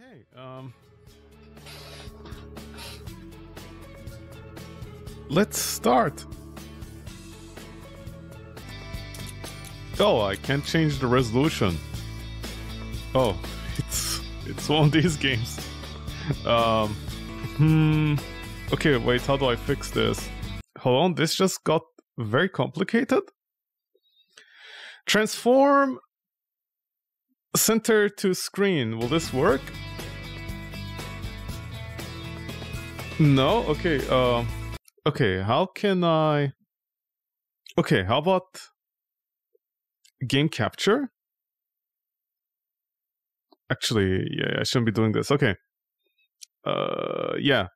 Okay. Let's start. Oh, I can't change the resolution. Oh, it's one of these games. Okay, wait, how do I fix this? Hold on, this just got very complicated. Transform center to screen. Will this work? No? Okay, okay, how can I... Okay, how about... game capture? Actually, yeah, I shouldn't be doing this. Okay. Yeah.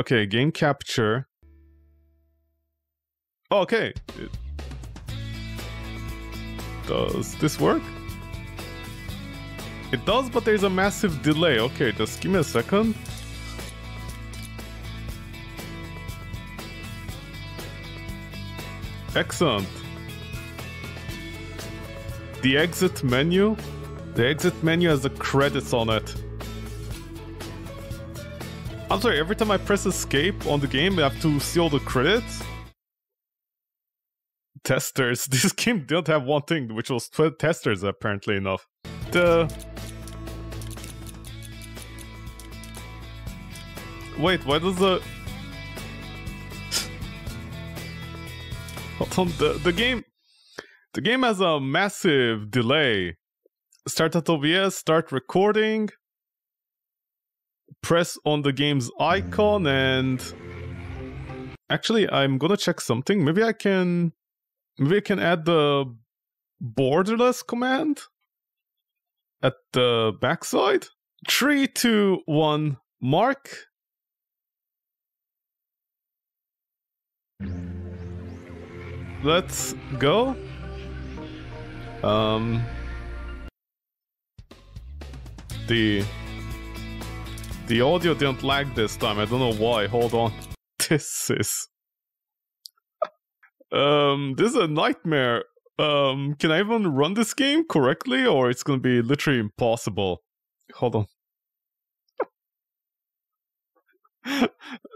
Okay, game capture. Oh, okay. Does this work? It does, but there's a massive delay. Okay, just give me a second. Excellent. The exit menu. The exit menu has the credits on it. I'm sorry, every time I press escape on the game, I have to see all the credits. Testers. This game didn't have one thing, which was testers, apparently enough. Wait, why does the... Hold on, the game... The game has a massive delay. Start at OBS, start recording. Press on the game's icon and... Actually, I'm gonna check something. Maybe I can add the borderless command at the backside. 3, 2, 1, mark. Let's go. The audio didn't lag this time. I don't know why. Hold on. This is a nightmare. Can I even run this game correctly, or it's gonna be literally impossible? Hold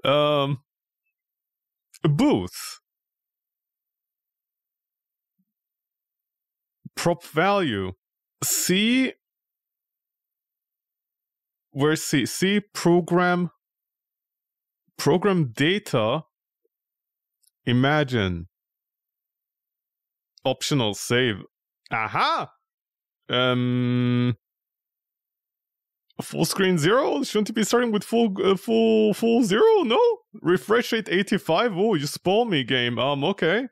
on. Booth. Prop value. C. Where's C? C, program. Program data. Imagine. Optional save. Aha! Full screen 0? Shouldn't you be starting with full 0? No? Refresh rate 85? Oh, you spoil me, game. Okay.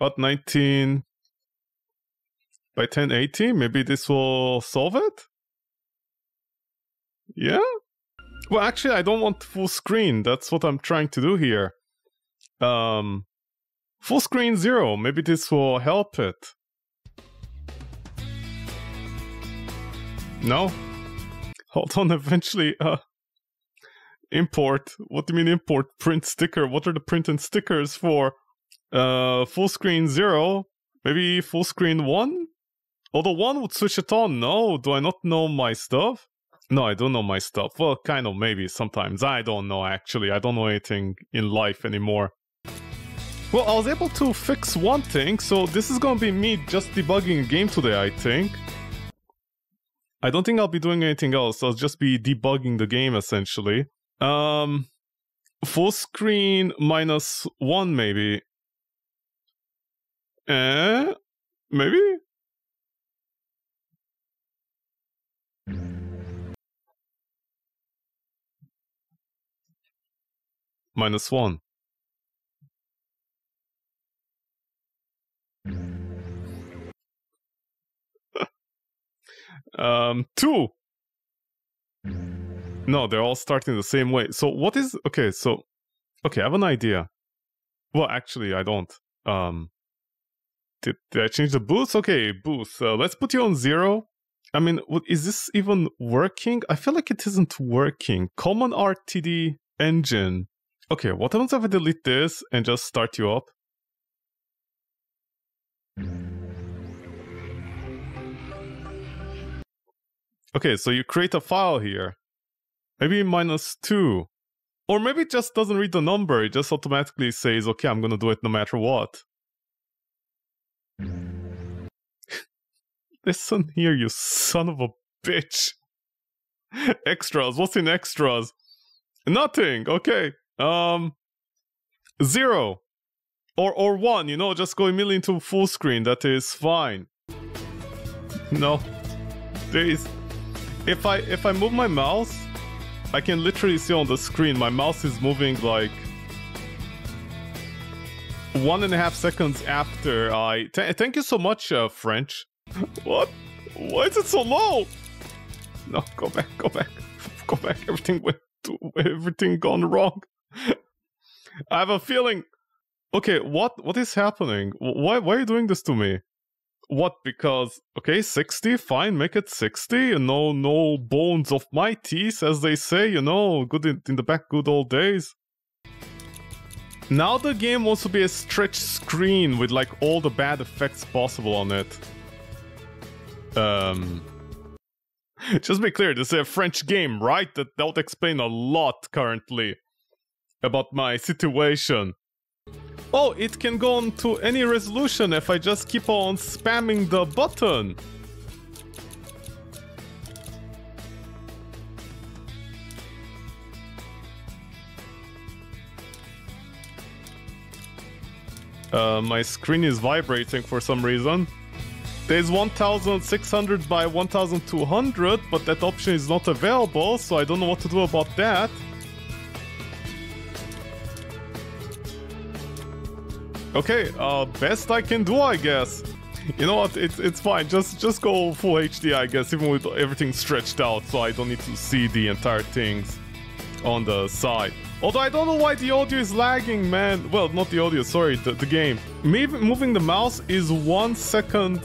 About 19 by 1080, maybe this will solve it? Yeah? Well, actually, I don't want full screen. That's what I'm trying to do here. Full screen 0. Maybe this will help it. No? Hold on, eventually... import. What do you mean import? Print sticker. What are the print and stickers for? Full screen 0, maybe full screen 1? Although 1 would switch it on, no? Do I not know my stuff? No, I don't know my stuff. Well, kind of, maybe, sometimes. I don't know, actually. I don't know anything in life anymore. Well, I was able to fix one thing, so this is gonna be me just debugging a game today, I think. I don't think I'll be doing anything else. I'll just be debugging the game, essentially. Full screen minus 1, maybe. Maybe? -1. Two. No, they're all starting the same way. So what is... Okay, so... Okay, I have an idea. Well, actually, I don't. Did I change the booth? Okay, booth. Let's put you on 0. I mean, is this even working? I feel like it isn't working. Common RTD engine. Okay, what happens if I delete this and just start you up? Okay, so you create a file here. Maybe -2. Or maybe it just doesn't read the number. It just automatically says, okay, I'm going to do it no matter what. Listen here, you son of a bitch. Extras. What's in extras? Nothing. Okay. 0. Or 1, you know, just go immediately into full screen. That is fine. No. There is... If I move my mouse, I can literally see on the screen. My mouse is moving like 1.5 seconds after I... Thank you so much, French. What? Why is it so low? No, go back, go back. Go back, everything went... Everything gone wrong. I have a feeling... Okay, what is happening? Why are you doing this to me? What, because, okay, 60, fine, make it 60, you know, no bones of my teeth, as they say, you know, good in the back, good old days. Now the game wants to be a stretched screen with, like, all the bad effects possible on it. Just be clear, this is a French game, right? That would explain a lot currently about my situation. Oh, it can go on to any resolution if I just keep on spamming the button. My screen is vibrating for some reason. There's 1600 by 1200, but that option is not available, so I don't know what to do about that. Okay, best I can do, I guess. You know what? It's fine. Just go full HD, I guess, even with everything stretched out, so I don't need to see the entire things on the side. Although I don't know why the audio is lagging, man. Well, not the audio, sorry, the game. Me moving the mouse is 1 second.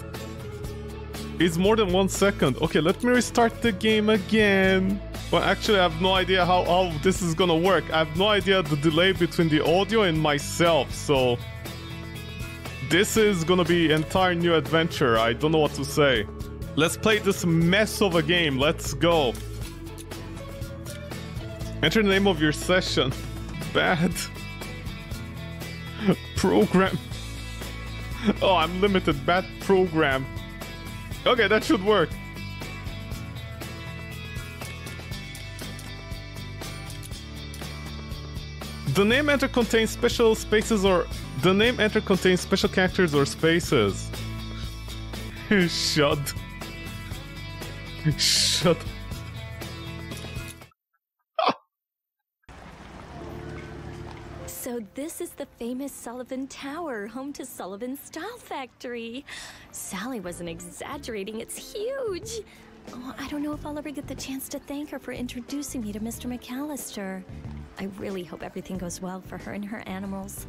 It's more than 1 second. Okay, let me restart the game again. Well, actually, I have no idea how this is gonna work. I have no idea the delay between the audio and myself, so... This is gonna be an entire new adventure. I don't know what to say. Let's play this mess of a game. Let's go. Enter the name of your session. Bad. Program. Oh, I'm limited. Bad program. Okay, that should work. The name enter contains special spaces or... The name enter contains special characters or spaces. Shut. Shut. So this is the famous Sullivan Tower, home to Sullivan Style Factory. Sally wasn't exaggerating, it's huge. Oh, I don't know if I'll ever get the chance to thank her for introducing me to Mr. McAllister. I really hope everything goes well for her and her animals.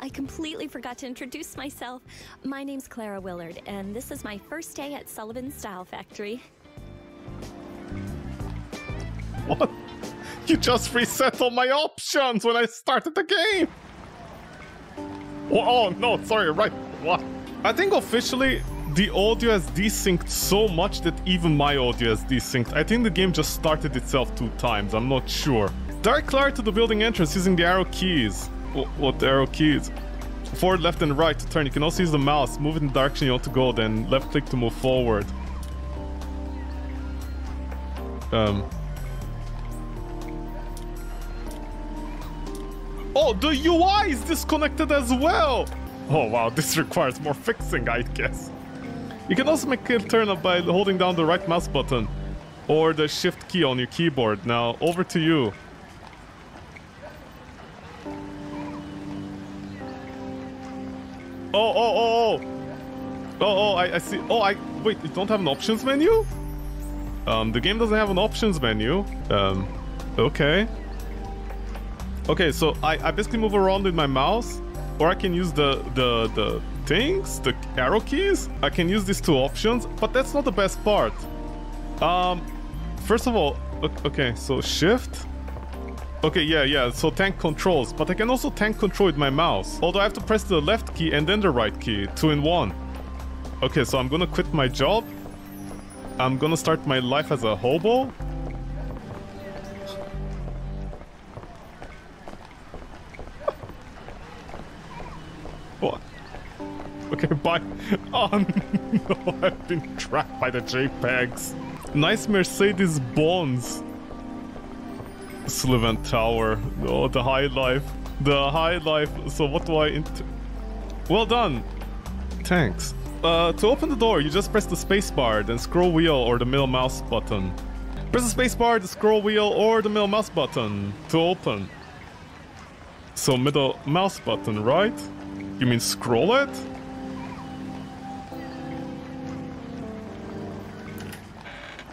I completely forgot to introduce myself. My name's Clara Willard, and this is my first day at Sullivan Style Factory. What? You just reset all my options when I started the game! Oh, no, sorry, right. What? I think officially the audio has desynced so much that even my audio has desynced. I think the game just started itself 2 times, I'm not sure. Direct Clara to the building entrance using the arrow keys. What arrow keys? Forward, left, and right to turn. You can also use the mouse. Move in the direction you want to go, then left click to move forward. Oh, the UI is disconnected as well! Oh wow, this requires more fixing, I guess. You can also make a turn up by holding down the right mouse button or the shift key on your keyboard. Now, over to you. I see. Wait, you don't have an options menu? The game doesn't have an options menu. Okay. Okay, so I basically move around with my mouse, or I can use the things, the arrow keys. I can use these 2 options, but that's not the best part. First of all, okay, so shift. Okay, yeah, so tank controls, but I can also tank control with my mouse. Although I have to press the left key and then the right key, 2 in 1. Okay, so I'm gonna quit my job. I'm gonna start my life as a hobo. What? Okay, bye. Oh no, I've been trapped by the JPEGs. Nice Mercedes Bonds. Sullivan Tower. Oh, the high life. The high life. So what do I... Well done. Thanks. To open the door, you just press the spacebar, then scroll wheel or the middle mouse button. Press the spacebar, the scroll wheel, or the middle mouse button to open. So middle mouse button, right? You mean scroll it?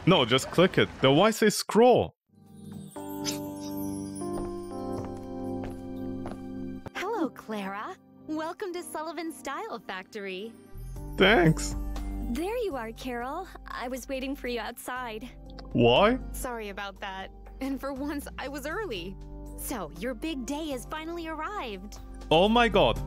No, just click it. Then why say scroll? Hello, Clara. Welcome to Sullivan Style Factory. Thanks. There you are, Carol. I was waiting for you outside. Why? Sorry about that. And for once, I was early. So, your big day has finally arrived. Oh my god.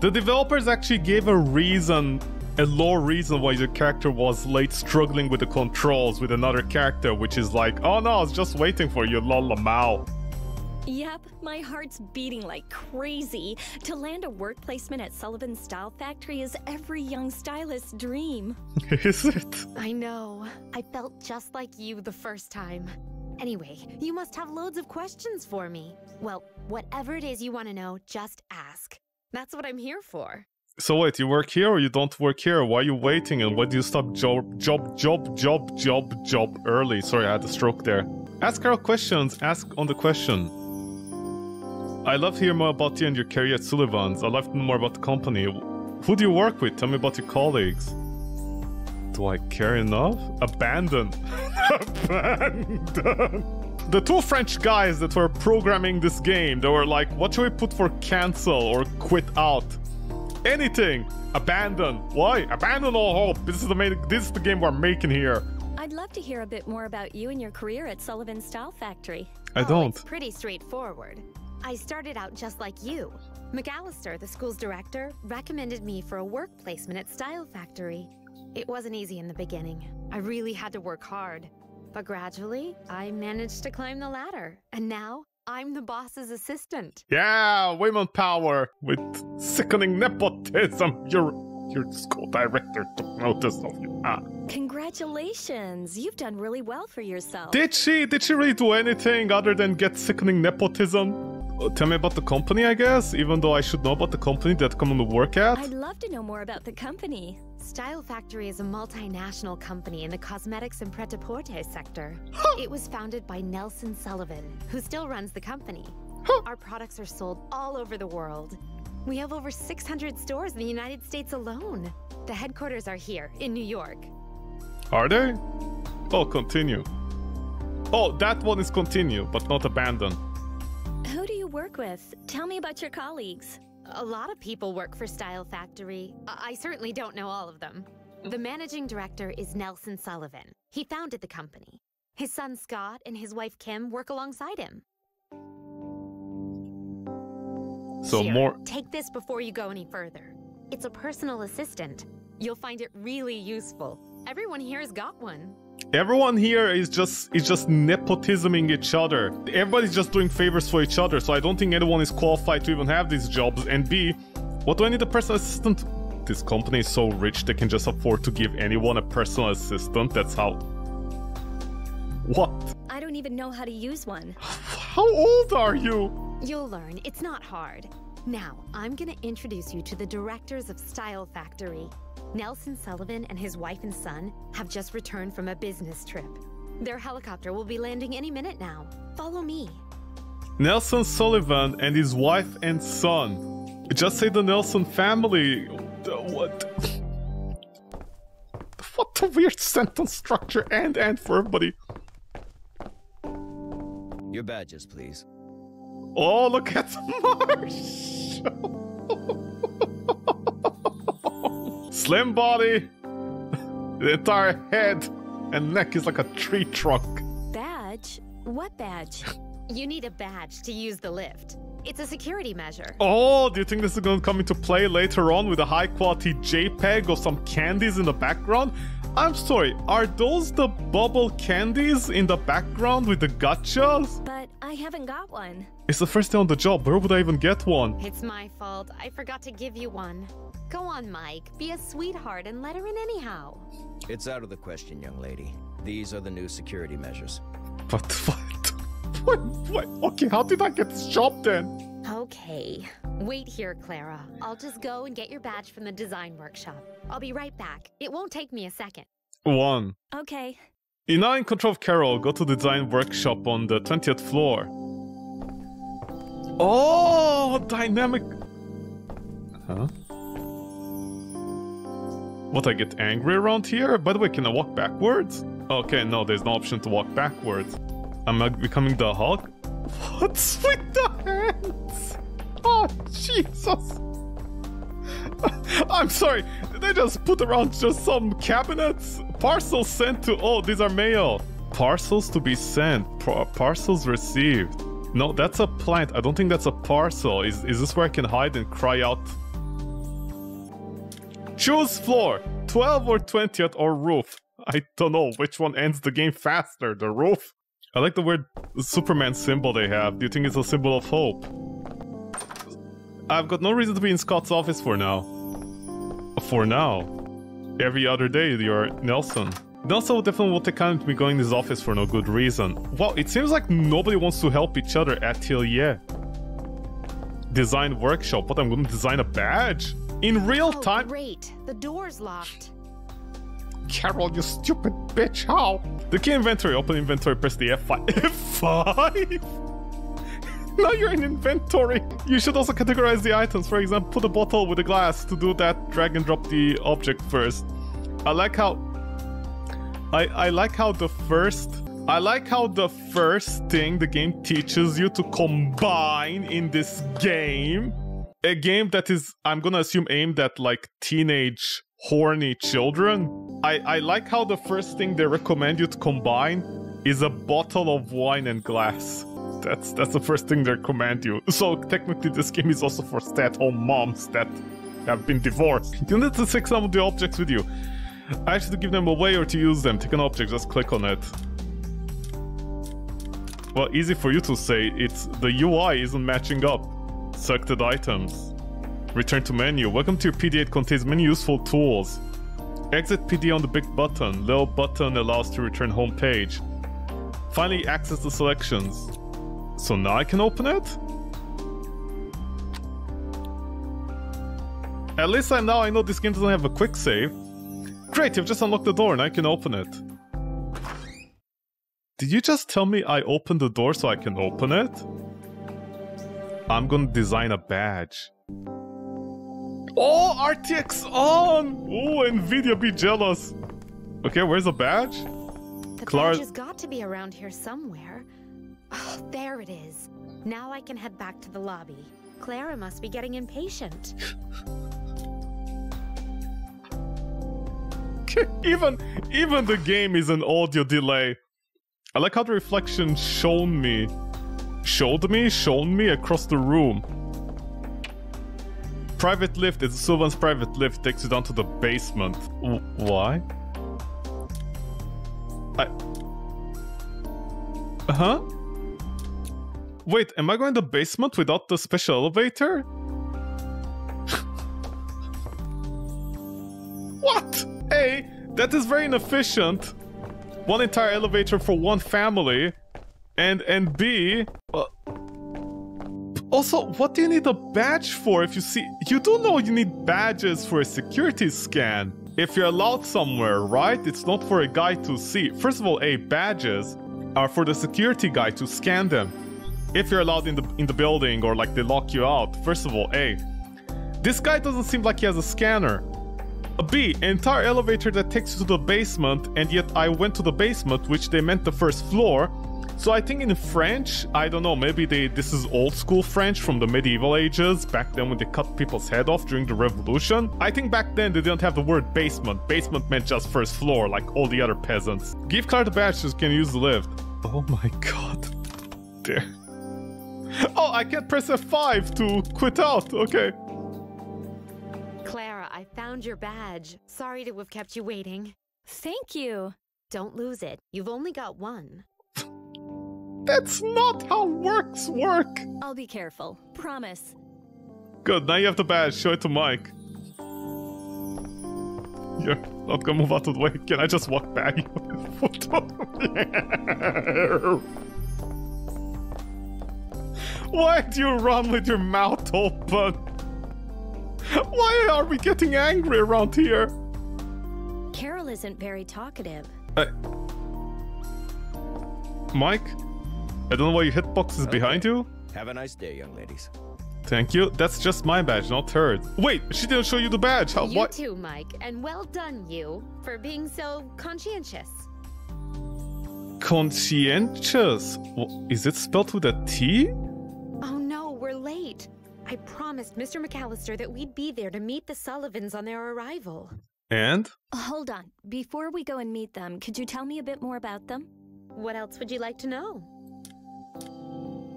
The developers actually gave a reason, a lore reason why your character was late struggling with the controls with another character, which is like, oh no, I was just waiting for you, lol. Yep, my heart's beating like crazy. To land a work placement at Sullivan Style Factory is every young stylist's dream. Is it? I know. I felt just like you the first time. Anyway, you must have loads of questions for me. Well, whatever it is you want to know, just ask. That's what I'm here for. So wait, you work here or you don't work here? Why are you waiting and why do you stop job early? Sorry, I had a stroke there. Ask Carol questions, ask on the question. I love hearing more about you and your career at Sullivan's. I love to know more about the company. Who do you work with? Tell me about your colleagues. Do I care enough? Abandon. Abandon. The two French guys that were programming this game, they were like, what should we put for cancel or quit out? Anything. Abandon. Why? Abandon all hope. This is the game we're making here. I'd love to hear a bit more about you and your career at Sullivan Style Factory. It's pretty straightforward. I started out just like you. McAllister, the school's director, recommended me for a work placement at Style Factory. It wasn't easy in the beginning. I really had to work hard. But gradually, I managed to climb the ladder. And now, I'm the boss's assistant. Yeah, women power with sickening nepotism. Your school director took notice of you. Ah. Congratulations, you've done really well for yourself. Did she really do anything other than get sickening nepotism? Tell me about the company, I guess, even though I should know about the company that I'm gonna work at. I'd love to know more about the company. Style Factory is a multinational company in the cosmetics and pret-a-porter sector. It was founded by Nelson Sullivan, who still runs the company. Our products are sold all over the world. We have over 600 stores in the United States alone. The headquarters are here, in New York. Are they? Oh, continue. Oh, that one is continue, but not abandon. Who do you work with? Tell me about your colleagues. A lot of people work for Style Factory. I certainly don't know all of them. The managing director is Nelson Sullivan. He founded the company. His son Scott and his wife Kim work alongside him. So here, more... Take this before you go any further. It's a personal assistant. You'll find it really useful. Everyone here has got one. Everyone here is just nepotisming each other. Everybody's just doing favors for each other, so I don't think anyone is qualified to even have these jobs. And B, what do I need a personal assistant? This company is so rich they can just afford to give anyone a personal assistant. That's how... What? I don't even know how to use one. How old are you? You'll learn. It's not hard. Now, I'm gonna introduce you to the directors of Style Factory. Nelson Sullivan and his wife and son have just returned from a business trip. Their helicopter will be landing any minute now. Follow me. Nelson Sullivan and his wife and son. Just say the Nelson family. What? What a weird sentence structure and for everybody. Your badges, please. Oh, look at Marshall. Slim body, the entire head and neck is like a tree trunk. Badge? What badge? You need a badge to use the lift. It's a security measure. Oh, do you think this is going to come into play later on with a high-quality JPEG of some candies in the background? I'm sorry, are those the bubble candies in the background with the gachas? But I haven't got one. It's the first day on the job. Where would I even get one? It's my fault. I forgot to give you one. Go on, Mike. Be a sweetheart and let her in anyhow. It's out of the question, young lady. These are the new security measures. But what? Okay, how did I get this job then? Okay. Wait here, Clara. I'll just go and get your badge from the design workshop. I'll be right back. It won't take me a second. One. Okay. You're now in control of Carol. Go to the design workshop on the 20th floor. Oh, dynamic. Huh? What, I get angry around here? By the way, can I walk backwards? Okay, no, there's no option to walk backwards. Am I becoming the Hulk? What's with the hands? Oh, Jesus. I'm sorry. They just put around just some cabinets. Parcels sent to... Oh, these are mail. Parcels to be sent. Parcels received. No, that's a plant. I don't think that's a parcel. Is this where I can hide and cry out? Choose floor. 12 or 20th or roof. I don't know which one ends the game faster. The roof? I like the weird Superman symbol they have. Do you think it's a symbol of hope? I've got no reason to be in Scott's office for now. For now. Every other day, you're Nelson. Nelson definitely won't take time to be going to his office for no good reason. Wow, it seems like nobody wants to help each other at Atelier. Design workshop. What, I'm going to design a badge? In real time? Great. The door's locked. Carol, you stupid bitch, how? The key inventory, open inventory, press the F5. F5? Now you're in inventory. You should also categorize the items. For example, put a bottle with a glass. To do that, drag and drop the object first. I like how the first thing the game teaches you to combine in this game. A game that is, I'm gonna assume, aimed at like teenage horny children. I like how the first thing they recommend you to combine is a bottle of wine and glass. That's the first thing they recommend you. So technically this game is also for stay-at-home moms that have been divorced. You need to take some of the objects with you. Actually, to give them away or to use them. Take an object, just click on it. Well, easy for you to say. It's the UI isn't matching up. Selected items. Return to menu. Welcome to your PDA. It contains many useful tools. Exit PDA on the big button. Little button allows to return home page. Finally, access the selections. So now I can open it? At least I know this game doesn't have a quick save. Great, you've just unlocked the door and I can open it. Did you just tell me I opened the door so I can open it? I'm gonna design a badge. Oh, RTX on! Oh, NVIDIA, be jealous. Okay, where's the badge? The badge has got to be around here somewhere. Oh, there it is. Now I can head back to the lobby. Clara must be getting impatient. Even the game is an audio delay. I like how the reflection showed me across the room. Private lift is Sylvan's private lift, takes you down to the basement. Why? Huh? Wait, am I going to the basement without the special elevator? What? Hey, that is very inefficient. One entire elevator for one family. And B... Also, what do you need a badge for if you see... You do know you need badges for a security scan. If you're allowed somewhere, right? It's not for a guy to see. First of all, A, badges are for the security guy to scan them. If you're allowed in the building or like they lock you out. First of all, A, this guy doesn't seem like he has a scanner. B, an entire elevator that takes you to the basement, and yet I went to the basement, which they meant the first floor. So I think in French, I don't know, maybe this is old school French from the medieval ages, back then when they cut people's head off during the revolution. I think back then they didn't have the word basement. Basement meant just first floor, like all the other peasants. Give Clara the badge so she can use the lift. Oh my god. There. Oh, I can't press F5 to quit out. Okay. Clara, I found your badge. Sorry to have kept you waiting. Thank you. Don't lose it. You've only got one. That's not how works work. I'll be careful. Promise. Good. Now you have the badge. Show it to Mike. You're not gonna move out of the way. Can I just walk back? Why do you run with your mouth open? Why are we getting angry around here? Carol isn't very talkative. Mike? I don't know why your hitbox is behind you. Have a nice day, young ladies. Thank you. That's just my badge, not hers. Wait, she didn't show you the badge. How? You too, Mike, and well done you for being so conscientious. Conscientious? Is it spelled with a T? Oh no, we're late. I promised Mr. McAllister that we'd be there to meet the Sullivans on their arrival. And? Hold on. Before we go and meet them, could you tell me a bit more about them? What else would you like to know?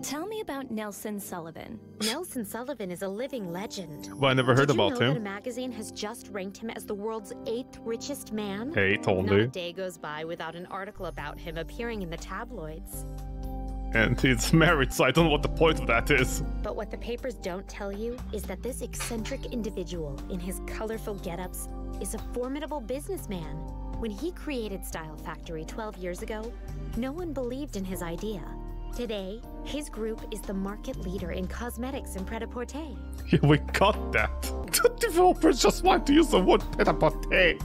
Tell me about Nelson Sullivan. Nelson Sullivan is a living legend. Well, I never heard about him. Did you know that a magazine has just ranked him as the world's 8th richest man? Hey, told me. Not a day goes by without an article about him appearing in the tabloids. And he's married, so I don't know what the point of that is. But what the papers don't tell you is that this eccentric individual in his colorful get-ups is a formidable businessman. When he created Style Factory 12 years ago, no one believed in his idea. Today, his group is the market leader in cosmetics and pret-a-porter. Yeah, we got that. The developers just want to use the word pret-a-porter.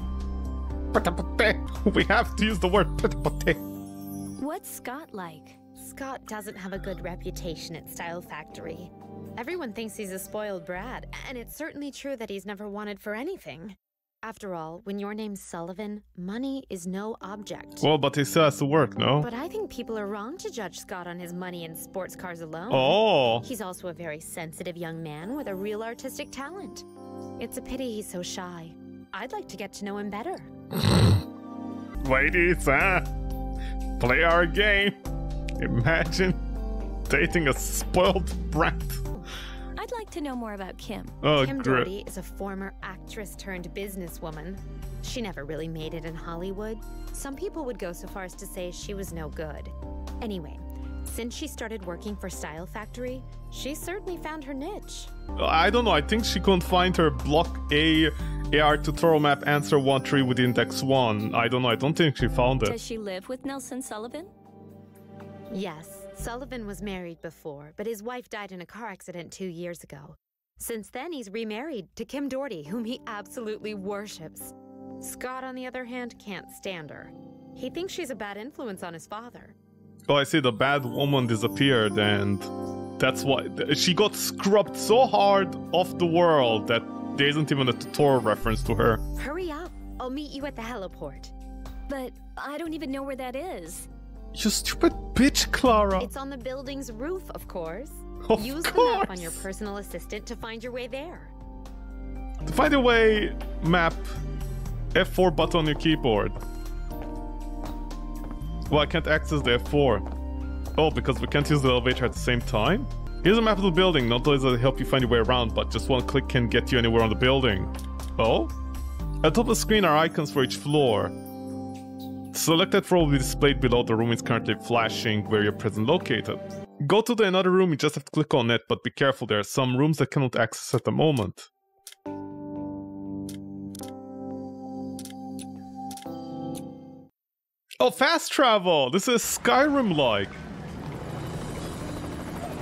Pret-a-porter. We have to use the word pret-a-porter. What's Scott like? Scott doesn't have a good reputation at Style Factory. Everyone thinks he's a spoiled brat, and it's certainly true that he's never wanted for anything. After all, when your name's Sullivan, money is no object. Well, but he still has to work, no? But I think people are wrong to judge Scott on his money and sports cars alone. Oh! He's also a very sensitive young man with a real artistic talent. It's a pity he's so shy. I'd like to get to know him better. Ladies, play our game. Imagine dating a spoiled brat. I'd like to know more about Kim. Oh, Kim Doherty is a former actress turned businesswoman. She never really made it in Hollywood. Some people would go so far as to say she was no good. Anyway, since she started working for Style Factory, she certainly found her niche. I don't know. I think she couldn't find her block A AR tutorial map answer 1-3 with index 1. I don't know. I don't think she found it. Does she live with Nelson Sullivan? Yes. Sullivan was married before, but his wife died in a car accident 2 years ago. Since then, he's remarried to Kim Doherty, whom he absolutely worships. Scott, on the other hand, can't stand her. He thinks she's a bad influence on his father. Oh, I see. The bad woman disappeared, and that's why she got scrubbed so hard off the world that there isn't even a tutorial reference to her. Hurry up. I'll meet you at the heliport. But I don't even know where that is. You stupid bitch, Clara. It's on the building's roof, of course. Use the map on your personal assistant to find your way there. To find your way, map. F4 button on your keyboard. Well, I can't access the F4. Oh, because we can't use the elevator at the same time? Here's a map of the building. Not only does it help you find your way around, but just one click can get you anywhere on the building. Oh? At the top of the screen are icons for each floor. Selected floor will be displayed below the room is currently flashing where your present located. Go to another room, you just have to click on it, but be careful, there are some rooms that cannot access at the moment. Oh, fast travel! This is Skyrim-like!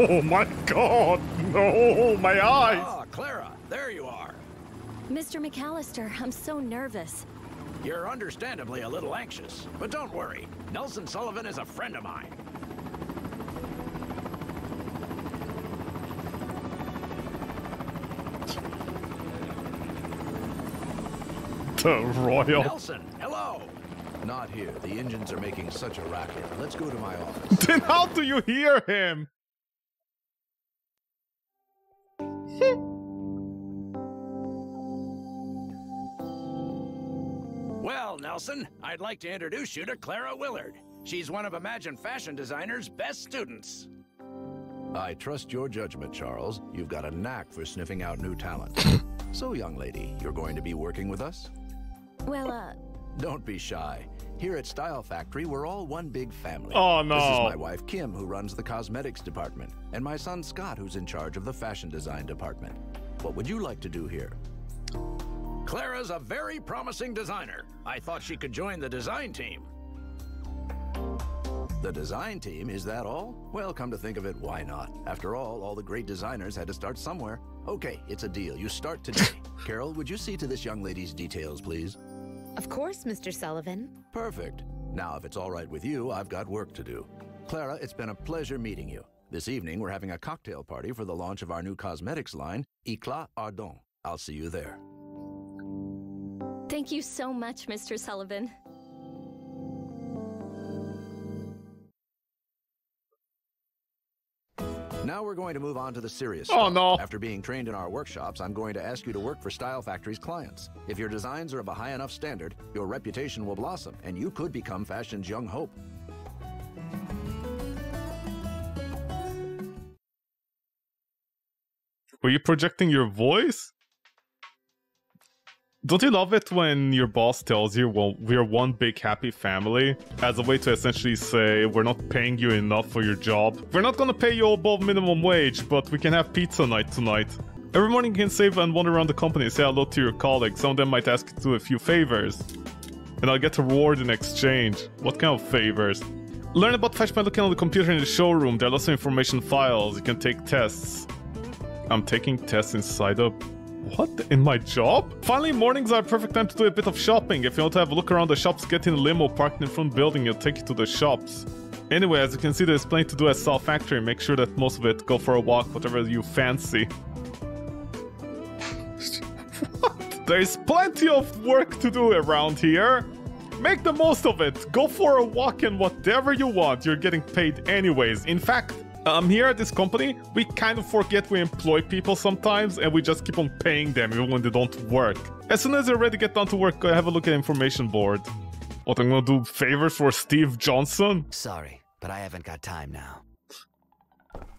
Oh my god! No, my eyes! Ah, Clara, there you are! Mr. McAllister, I'm so nervous. You're understandably a little anxious, but don't worry. Nelson Sullivan is a friend of mine. The Royal. Nelson, hello. Not here. The engines are making such a racket. Let's go to my office. Then how do you hear him? Well, Nelson, I'd like to introduce you to Clara Willard. She's one of Imagine Fashion Designers' best students. I trust your judgment, Charles. You've got a knack for sniffing out new talent. So, young lady, you're going to be working with us? Well, Don't be shy. Here at Style Factory, we're all one big family. Oh, no. This is my wife, Kim, who runs the cosmetics department, and my son, Scott, who's in charge of the fashion design department. What would you like to do here? Clara's a very promising designer. I thought she could join the design team. The design team, is that all? Well, come to think of it, why not? After all the great designers had to start somewhere. Okay, it's a deal. You start today. Carol, would you see to this young lady's details, please? Of course, Mr. Sullivan. Perfect. Now, if it's all right with you, I've got work to do. Clara, it's been a pleasure meeting you. This evening, we're having a cocktail party for the launch of our new cosmetics line, Eclat Ardon. I'll see you there. Thank you so much, Mr. Sullivan. Now we're going to move on to the serious stuff. Oh, no. After being trained in our workshops, I'm going to ask you to work for Style Factory's clients. If your designs are of a high enough standard, your reputation will blossom, and you could become fashion's young hope. Were you projecting your voice? Don't you love it when your boss tells you, well, we're one big happy family, as a way to essentially say, we're not paying you enough for your job. We're not gonna pay you above minimum wage, but we can have pizza night tonight. Every morning you can save and wander around the company, say hello to your colleagues. Some of them might ask you to do a few favors, and I'll get a reward in exchange. What kind of favors? Learn about fashion by looking on the computer in the showroom. There are lots of information files. You can take tests. I'm taking tests inside a... What? In my job? Finally, mornings are a perfect time to do a bit of shopping. If you want to have a look around the shops, get in a limo parked in front of the building, it'll take you to the shops. Anyway, as you can see, there's plenty to do at Style Factory. Make sure that most of it, go for a walk, whatever you fancy. What? There's plenty of work to do around here. Make the most of it. Go for a walk and whatever you want. You're getting paid anyways. In fact, here at this company, we kind of forget we employ people sometimes, and we just keep on paying them even when they don't work. As soon as they're ready to get down to work, have a look at the information board. What, I'm gonna do favors for Steve Johnson? Sorry, but I haven't got time now.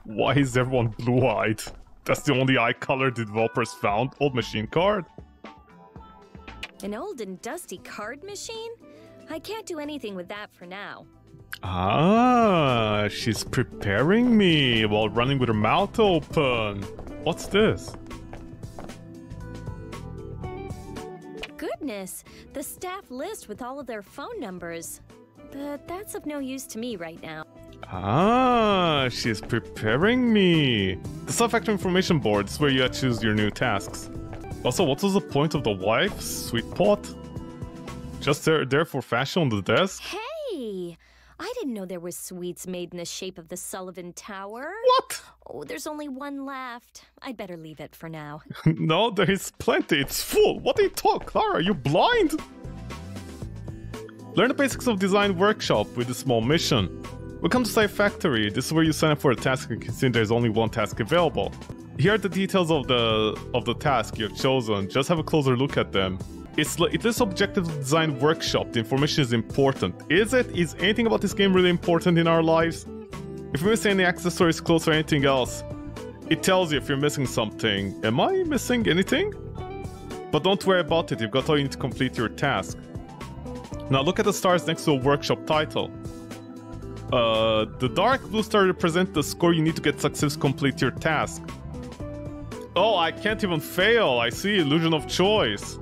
Why is everyone blue-eyed? That's the only eye color the developers found. Old machine card? An old and dusty card machine? I can't do anything with that for now. Ah, she's preparing me while running with her mouth open. What's this? Goodness, the staff list with all of their phone numbers. But that's of no use to me right now. Ah, she's preparing me. The Style Factory information board is where you choose your new tasks. Also, what was the point of the wife, sweet pot? Just there for fashion on the desk? Hey! I didn't know there were sweets made in the shape of the Sullivan Tower. What? Oh, there's only one left. I'd better leave it for now. No, there is plenty. It's full. What do you talk, Clara? Are you blind? Learn the basics of design workshop with a small mission. Welcome to Style Factory. This is where you sign up for a task and can see there's only one task available. Here are the details of the task you've chosen. Just have a closer look at them. It is objective design workshop. The information is important. Is it? Is anything about this game really important in our lives? If we miss any accessories, clothes, or anything else, it tells you if you're missing something. Am I missing anything? But don't worry about it. You've got all you need to complete your task. Now look at the stars next to the workshop title. The dark blue star represents the score you need to get success to complete your task. Oh, I can't even fail. I see illusion of choice.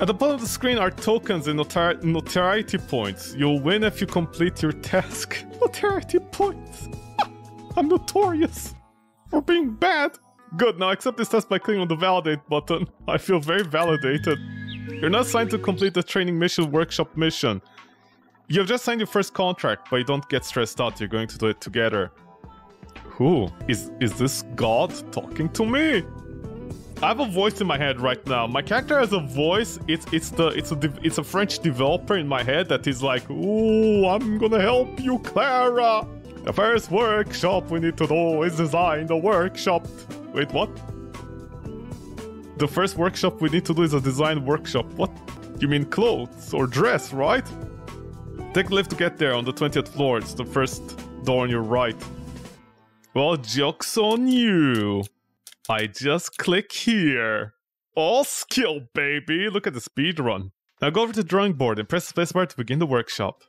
At the bottom of the screen are tokens and notoriety points. You'll win if you complete your task. Notoriety points? I'm notorious for being bad. Good, now accept this task by clicking on the validate button. I feel very validated. You're not assigned to complete the training mission workshop mission. You've just signed your first contract, but you don't get stressed out. You're going to do it together. Who? Is this God talking to me? I have a voice in my head right now. My character has a voice. It's a French developer in my head that is like, ooh, I'm gonna help you, Clara. The first workshop we need to do is design the workshop. Wait, what? The first workshop we need to do is a design workshop. What? You mean clothes or dress, right? Take a lift to get there on the 20th floor. It's the first door on your right. Well, joke's on you. I just click here. All skill, baby. Look at the speed run. Now go over to the drawing board and press the spacebar to begin the workshop.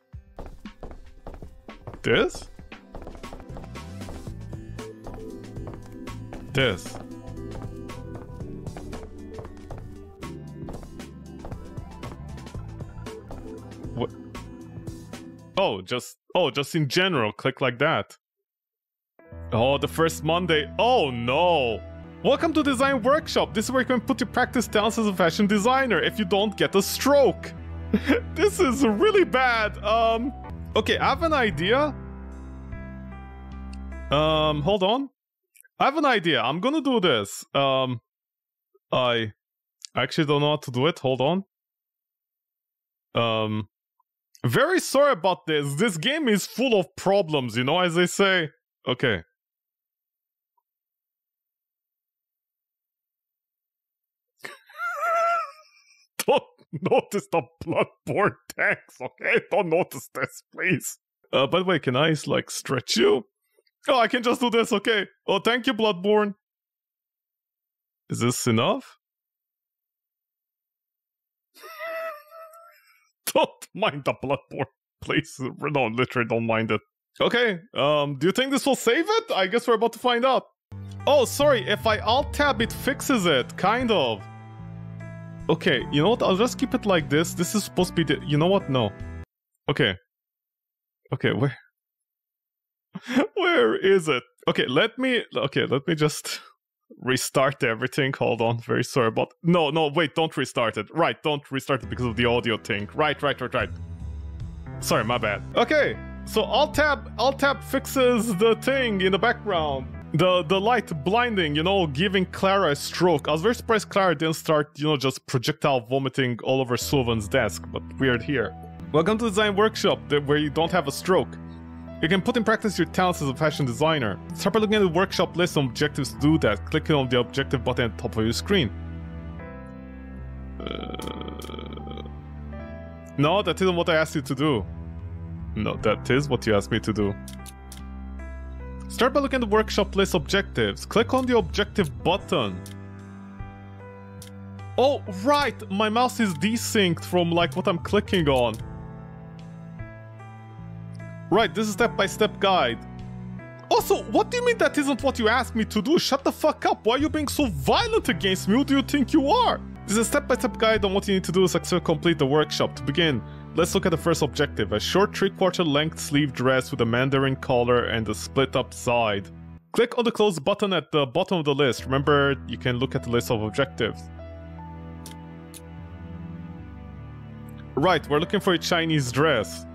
This? This. What? Oh, just in general, click like that. Oh, the first Monday. Oh no! Welcome to Design Workshop. This is where you can put your practice talents as a fashion designer if you don't get a stroke. This is really bad. Okay, I have an idea. Hold on. I have an idea. I'm gonna do this. I actually don't know how to do it. Hold on. Very sorry about this. This game is full of problems, you know, as they say. Okay. Don't notice the Bloodborne text, okay? Don't notice this, please. By the way, can I, like, stretch you? Oh, I can just do this, okay. Oh, thank you, Bloodborne. Is this enough? Don't mind the Bloodborne, please. No, literally don't mind it. Okay, do you think this will save it? I guess we're about to find out. Oh, sorry, if I alt-tab, it fixes it, kind of. Okay, you know what? I'll just keep it like this. This is supposed to be the... You know what? No. Okay. Okay, where... where is it? Okay, let me just restart everything. Hold on. Very sorry about... No, wait, don't restart it. Right, don't restart it because of the audio thing. Right. Sorry, my bad. Okay, so Alt-Tab fixes the thing in the background. The light blinding, you know, giving Clara a stroke. I was very surprised Clara didn't start, you know, just projectile vomiting all over Sullivan's desk, but weird here. Welcome to the Design Workshop, where you don't have a stroke. You can put in practice your talents as a fashion designer. Start by looking at the workshop list and objectives to do that. Clicking on the objective button at the top of your screen. No, that isn't what I asked you to do. No, that is what you asked me to do. Start by looking at the workshop list objectives. Click on the objective button. Oh, right! My mouse is desynced from, like, what I'm clicking on. Right, this is step-by-step guide. Also, what do you mean that isn't what you asked me to do? Shut the fuck up! Why are you being so violent against me? Who do you think you are? This is a step-by-step guide on what you need to do to successfully complete the workshop. To begin, let's look at the first objective, a short 3/4 length sleeve dress with a mandarin collar and a split up side. Click on the close button at the bottom of the list. Remember, you can look at the list of objectives. Right, we're looking for a Chinese dress.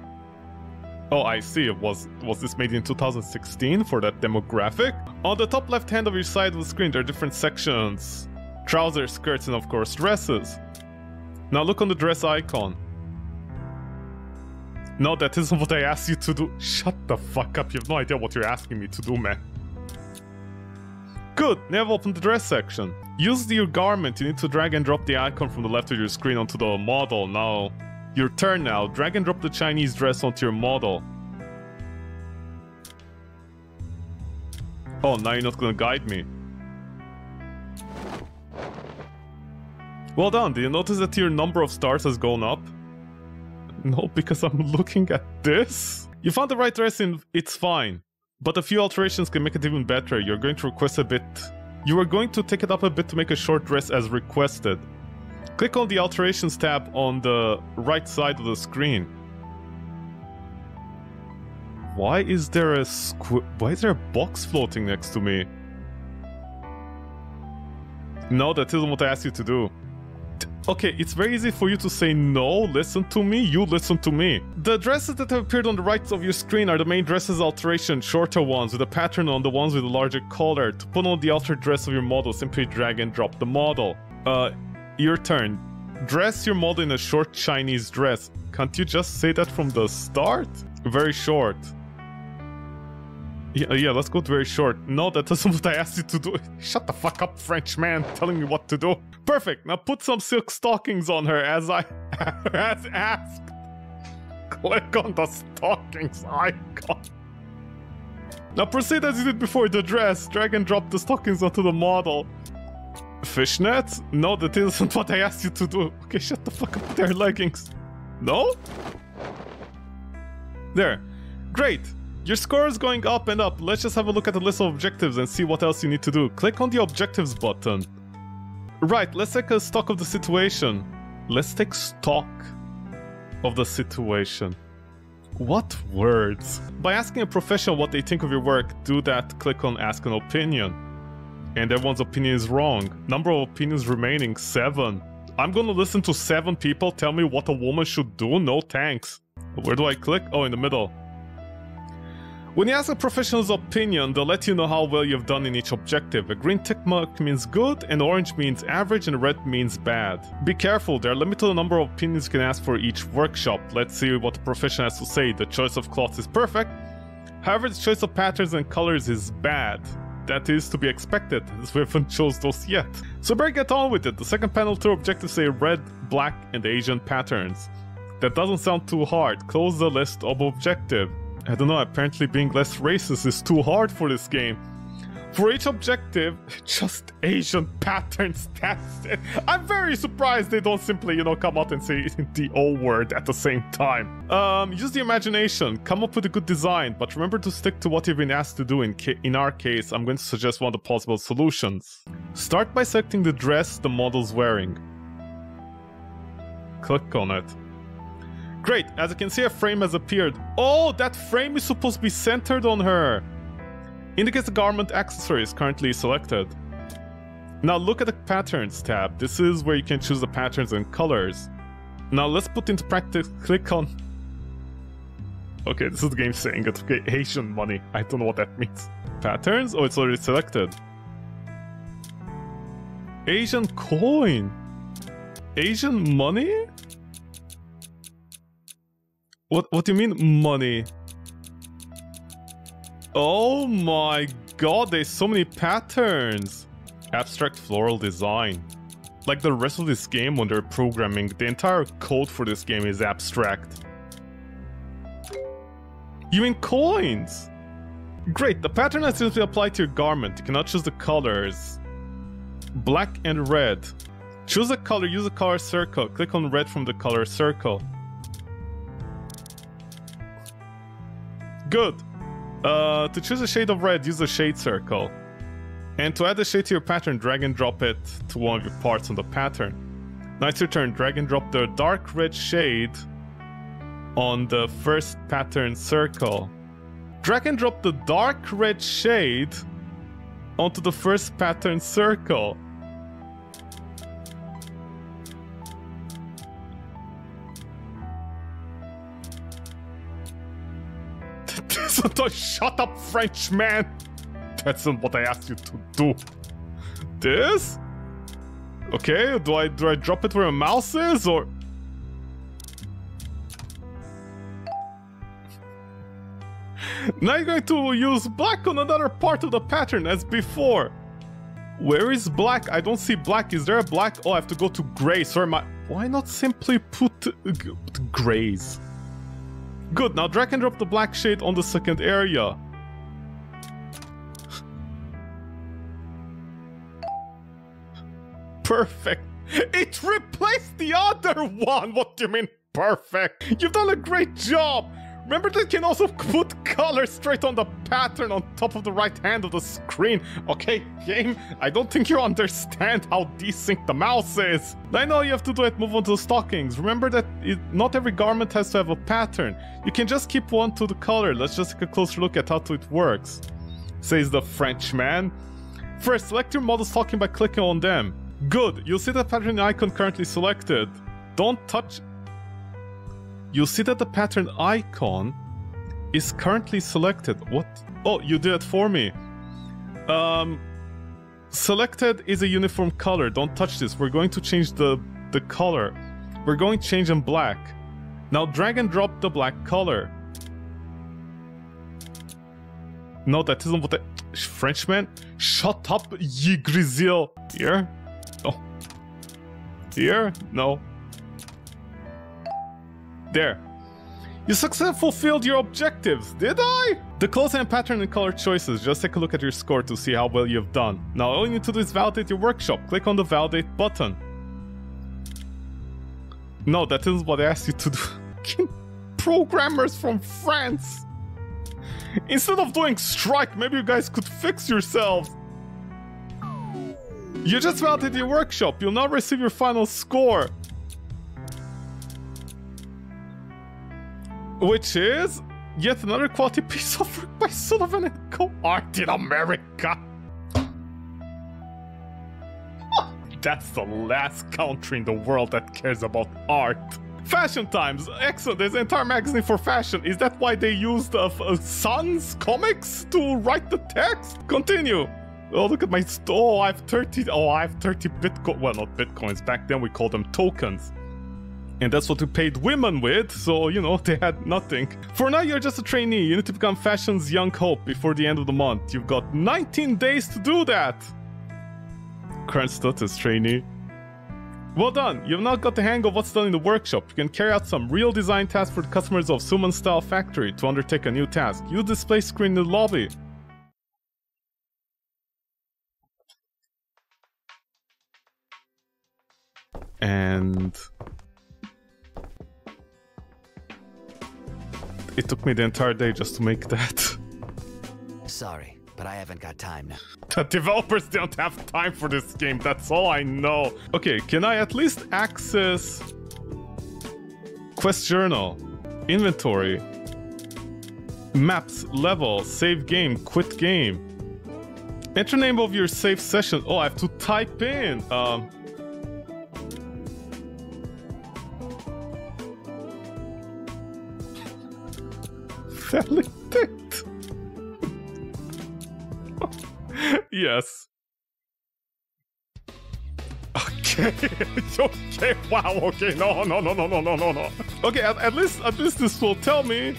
Oh, I see. Was this made in 2016 for that demographic? On the top left hand of your side of the screen, there are different sections. Trousers, skirts, and of course dresses. Now look on the dress icon. No, that isn't what I asked you to do. Shut the fuck up, you have no idea what you're asking me to do, man. Good, now open the dress section. Use the garment, you need to drag and drop the icon from the left of your screen onto the model. Now, your turn now. Drag and drop the Chinese dress onto your model. Oh, now you're not gonna guide me. Well done, did you notice that your number of stars has gone up? No, because I'm looking at this. You found the right dress in It's Fine, but a few alterations can make it even better. You're going to request a bit. You are going to take it up a bit to make a short dress as requested. Click on the alterations tab on the right side of the screen. Why is there a box floating next to me? No, that isn't what I asked you to do. Okay, it's very easy for you to say no, listen to me, you listen to me. The dresses that have appeared on the right of your screen are the main dresses alteration, shorter ones with a pattern on the ones with a larger collar. To put on the altered dress of your model, simply drag and drop the model. Your turn. Dress your model in a short Chinese dress. Can't you just say that from the start? Very short. Yeah, let's go to very short. No, that isn't what I asked you to do. Shut the fuck up, French man, telling me what to do. Perfect, now put some silk stockings on her as I... as asked. Click on the stockings icon. Now proceed as you did before to dress. Drag and drop the stockings onto the model. Fishnets? No, that isn't what I asked you to do. Okay, shut the fuck up with their leggings. No? There. Great. Your score is going up and up. Let's just have a look at the list of objectives and see what else you need to do. Click on the objectives button. Right, let's take a stock of the situation. Let's take stock of the situation. What words? By asking a professional what they think of your work, do that, click on ask an opinion. And everyone's opinion is wrong. Number of opinions remaining, 7. I'm gonna listen to 7 people tell me what a woman should do? No thanks. Where do I click? Oh, in the middle. When you ask a professional's opinion, they'll let you know how well you've done in each objective. A green tick mark means good, an orange means average, and red means bad. Be careful, there are limited to the number of opinions you can ask for each workshop. Let's see what the professional has to say. The choice of cloth is perfect. However, the choice of patterns and colors is bad. That is to be expected, as we haven't chosen those yet. So better get on with it. The second panel, 2 objectives say red, black, and Asian patterns. That doesn't sound too hard. Close the list of objectives. I don't know, apparently being less racist is too hard for this game. For each objective, just Asian patterns, that's it. I'm very surprised they don't simply, you know, come out and say the O word at the same time. Use the imagination, come up with a good design, but remember to stick to what you've been asked to do. In our case, I'm going to suggest one of the possible solutions. Start by selecting the dress the model's wearing. Click on it. Great, as you can see, a frame has appeared. Oh, that frame is supposed to be centered on her. Indicates the garment accessory is currently selected. Now look at the patterns tab. This is where you can choose the patterns and colors. Now let's put into practice, click on... Okay, this is the game saying it. Okay, Asian money. I don't know what that means. Patterns? Oh, it's already selected. Asian coin. Asian money? What do you mean, money? Oh my god, there's so many patterns! Abstract floral design. Like the rest of this game when they're programming, the entire code for this game is abstract. You mean coins? Great, the pattern has to apply to your garment. You cannot choose the colors. Black and red. Choose a color, use a color circle. Click on red from the color circle. Good. To choose a shade of red, use the shade circle. And to add the shade to your pattern, drag and drop it to one of your parts on the pattern. Now it's your turn. Drag and drop the dark red shade on the first pattern circle. Drag and drop the dark red shade onto the first pattern circle. Shut up, French man! That's not what I asked you to do. This? Okay, do I drop it where my mouse is, or...? Now you're going to use black on another part of the pattern, as before. Where is black? I don't see black. Is there a black? Oh, I have to go to gray. Sorry, my... Why not simply put... grays? Good, now drag and drop the black shade on the second area. Perfect. It replaced the other one! What do you mean, perfect? You've done a great job! Remember that you can also put color straight on the pattern on top of the right hand of the screen. Okay, game, I don't think you understand how desynced the mouse is. I know you have to do it, move on to the stockings. Remember that not every garment has to have a pattern. You can just keep one to the color. Let's just take a closer look at how it works, says the Frenchman. First, select your model stocking by clicking on them. Good, you'll see the pattern icon currently selected. Don't touch... You'll see that the pattern icon is currently selected. What? Oh, you did it for me. Selected is a uniform color. Don't touch this. We're going to change the color. We're going to change in black. Now drag and drop the black color. No, that isn't what the... Frenchman? Shut up, ye grisil. Here? No. Here? No. There. You successfully fulfilled your objectives, did I? The clothes and pattern and color choices, just take a look at your score to see how well you've done. Now all you need to do is validate your workshop. Click on the validate button. No, that isn't what I asked you to do. Programmers from France! Instead of doing strike, maybe you guys could fix yourselves! You just mounted your workshop, you'll now receive your final score! Which is yet another quality piece of work by Sullivan & Co. Art in America! That's the last country in the world that cares about art. Fashion Times, excellent, there's an entire magazine for fashion. Is that why they used Sun's comics to write the text? Continue. Oh, look at my store. I have 30 Bitcoin. Well, not Bitcoins. Back then we called them tokens. And that's what we paid women with, so, you know, they had nothing. For now, you're just a trainee. You need to become fashion's young hope before the end of the month. You've got 19 days to do that. Current status, trainee. Well done! You've now got the hang of what's done in the workshop. You can carry out some real design tasks for the customers of Sullivan Style Factory to undertake a new task. Use display screen in the lobby. And... it took me the entire day just to make that. Sorry, but I haven't got time now. The developers don't have time for this game, that's all I know. Okay, can I at least access quest journal, inventory, maps, level, save game, quit game. Enter name of your save session. Oh, I have to type in. Validate. Yes. Okay. Okay. Wow. Okay. No. Okay. At least this will tell me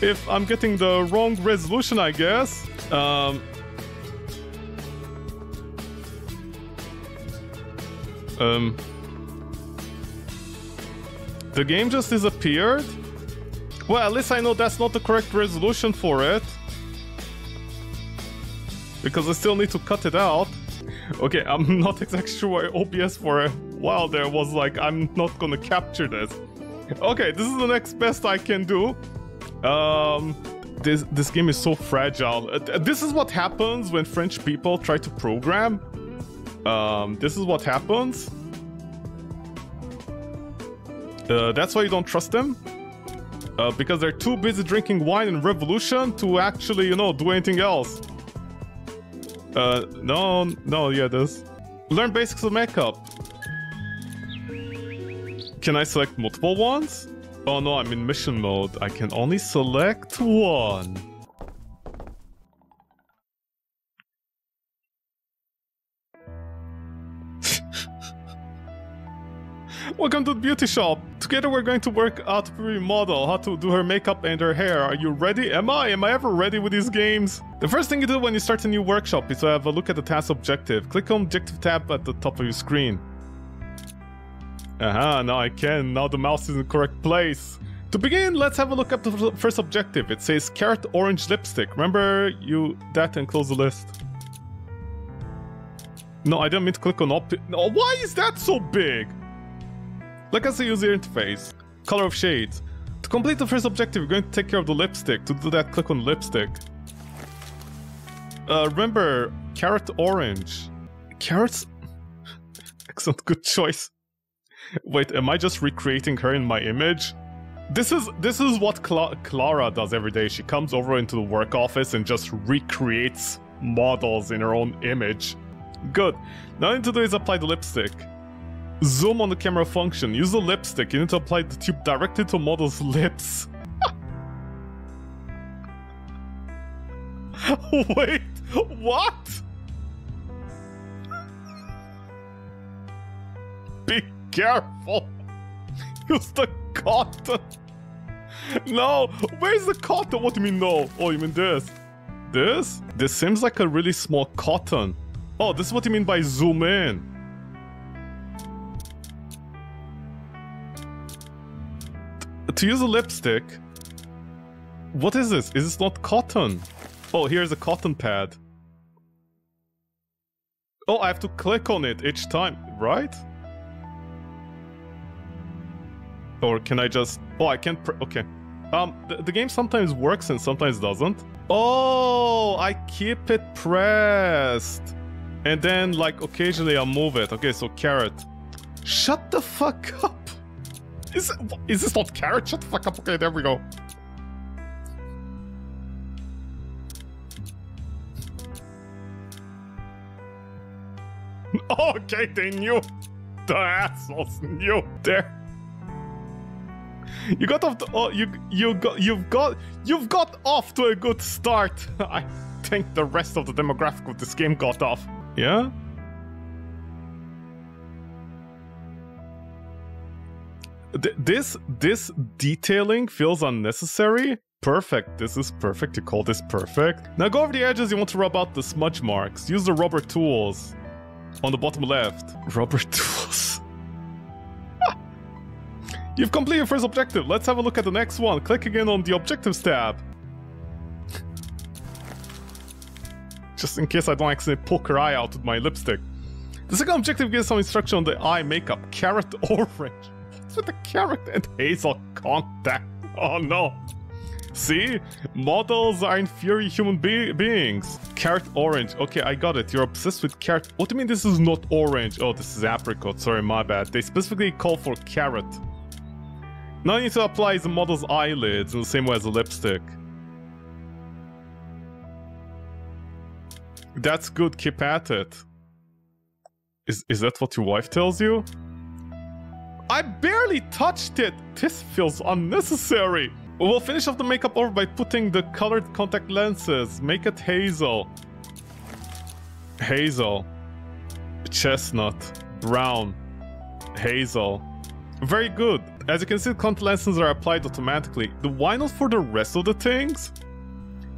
if I'm getting the wrong resolution, I guess. The game just disappeared. Well, at least I know that's not the correct resolution for it. Because I still need to cut it out. Okay, I'm not exactly sure why OBS for a while there was like, I'm not gonna capture this. Okay, this is the next best I can do. This game is so fragile. This is what happens when French people try to program. This is what happens. That's why you don't trust them. Because they're too busy drinking wine and revolution to actually, you know, do anything else. Yeah, this. Learn basics of makeup. Can I select multiple ones? Oh no, I'm in mission mode. I can only select one. Welcome to the beauty shop. Together we're going to work out a model, how to do her makeup and her hair. Are you ready? Am I ever ready with these games? The first thing you do when you start a new workshop is to have a look at the task objective. Click on objective tab at the top of your screen. Aha, now I can. Now the mouse is in the correct place. To begin, let's have a look at the first objective. It says carrot orange lipstick. Remember that and close the list. No, I didn't mean to click on no, why is that so big? Look at the user interface. Color of shades. To complete the first objective, you're going to take care of the lipstick. To do that, click on lipstick. Remember, carrot orange. Carrots? Excellent, good choice. Wait, am I just recreating her in my image? This is what Clara does every day. She comes over into the work office and just recreates models in her own image. Good. Now all you need to do is apply the lipstick. Zoom on the camera function. Use the lipstick. You need to apply the tube directly to model's lips. Wait, what? Be careful. Use the cotton. No, where's the cotton? What do you mean no? Oh, you mean this? This? This seems like a really small cotton. Oh, this is what you mean by zoom in. To use a lipstick, What is this? Is this not cotton? Oh, here's a cotton pad. Oh, I have to click on it each time, right? Or can I just... Oh, I can't... Okay. The game sometimes works and sometimes doesn't. Oh, I keep it pressed. And then, like, occasionally I'll move it. Okay, so carrot. Shut the fuck up. Is this not carrot? Shut the fuck up. Okay, there we go. Okay, they knew. The assholes knew. There. You got off to, oh, you've got off to a good start. I think the rest of the demographic of this game got off. Yeah? This detailing feels unnecessary. Perfect. This is perfect. You call this perfect? Now go over the edges. You want to rub out the smudge marks. Use the rubber tools on the bottom left. Rubber tools. You've completed your first objective. Let's have a look at the next one. Click again on the objectives tab. Just in case I don't accidentally poke her eye out with my lipstick. The second objective gives some instruction on the eye makeup. Carrot orange. What's with the carrot and hazel contact? Oh no. See? Models are inferior human beings. Carrot orange. Okay, I got it. You're obsessed with carrot. What do you mean this is not orange? Oh, this is apricot. Sorry, my bad. They specifically call for carrot. Now you need to apply the model's eyelids in the same way as the lipstick. That's good, keep at it. Is that what your wife tells you? I barely touched it! This feels unnecessary! We'll finish off the makeup over by putting the colored contact lenses. Make it hazel. Hazel. Chestnut. Brown. Hazel. Very good. As you can see, contact lenses are applied automatically. Why not for the rest of the things?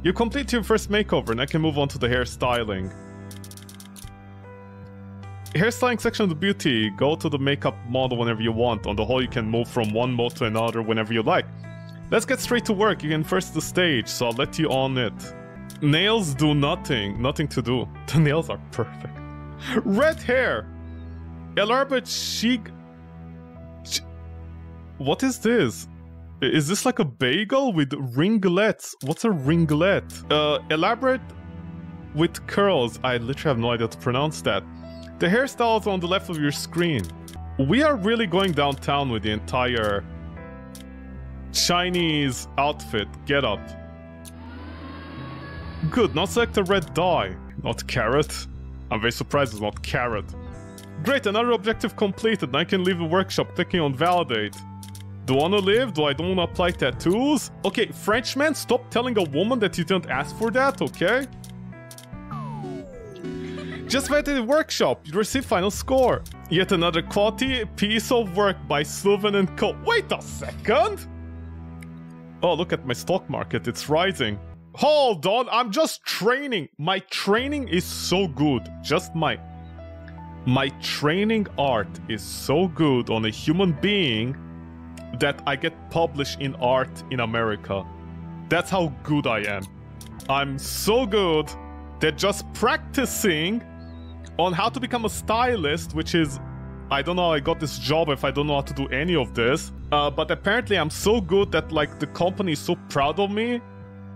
You complete your first makeover, and I can move on to the hairstyling. Hairstyling section of the beauty. Go to the makeup model whenever you want. On the whole, you can move from one mode to another whenever you like. Let's get straight to work. You can first the stage, so I'll let you on it. Nails do nothing. Nothing to do. The nails are perfect. Red hair. Elaborate chic... What is this? Is this like a bagel with ringlets? What's a ringlet? Elaborate with curls. I literally have no idea to pronounce that. The hairstyles on the left of your screen. We are really going downtown with the entire Chinese outfit. Get up. Good, not select the red dye. Not carrot. I'm very surprised it's not carrot. Great, another objective completed. Now I can leave the workshop clicking on validate. Do I want to live? Do I don't want to apply tattoos? Okay, Frenchman, stop telling a woman that you didn't ask for that, okay? Just validated workshop. You receive final score. Yet another quality piece of work by Sullivan and Co. Wait a second! Oh, look at my stock market. It's rising. Hold on, I'm just training. My training is so good. Just my training art is so good on a human being that I get published in art in America. That's how good I am. I'm so good that just practicing on how to become a stylist, which is, I don't know how I got this job if I don't know how to do any of this, but apparently I'm so good that like the company is so proud of me,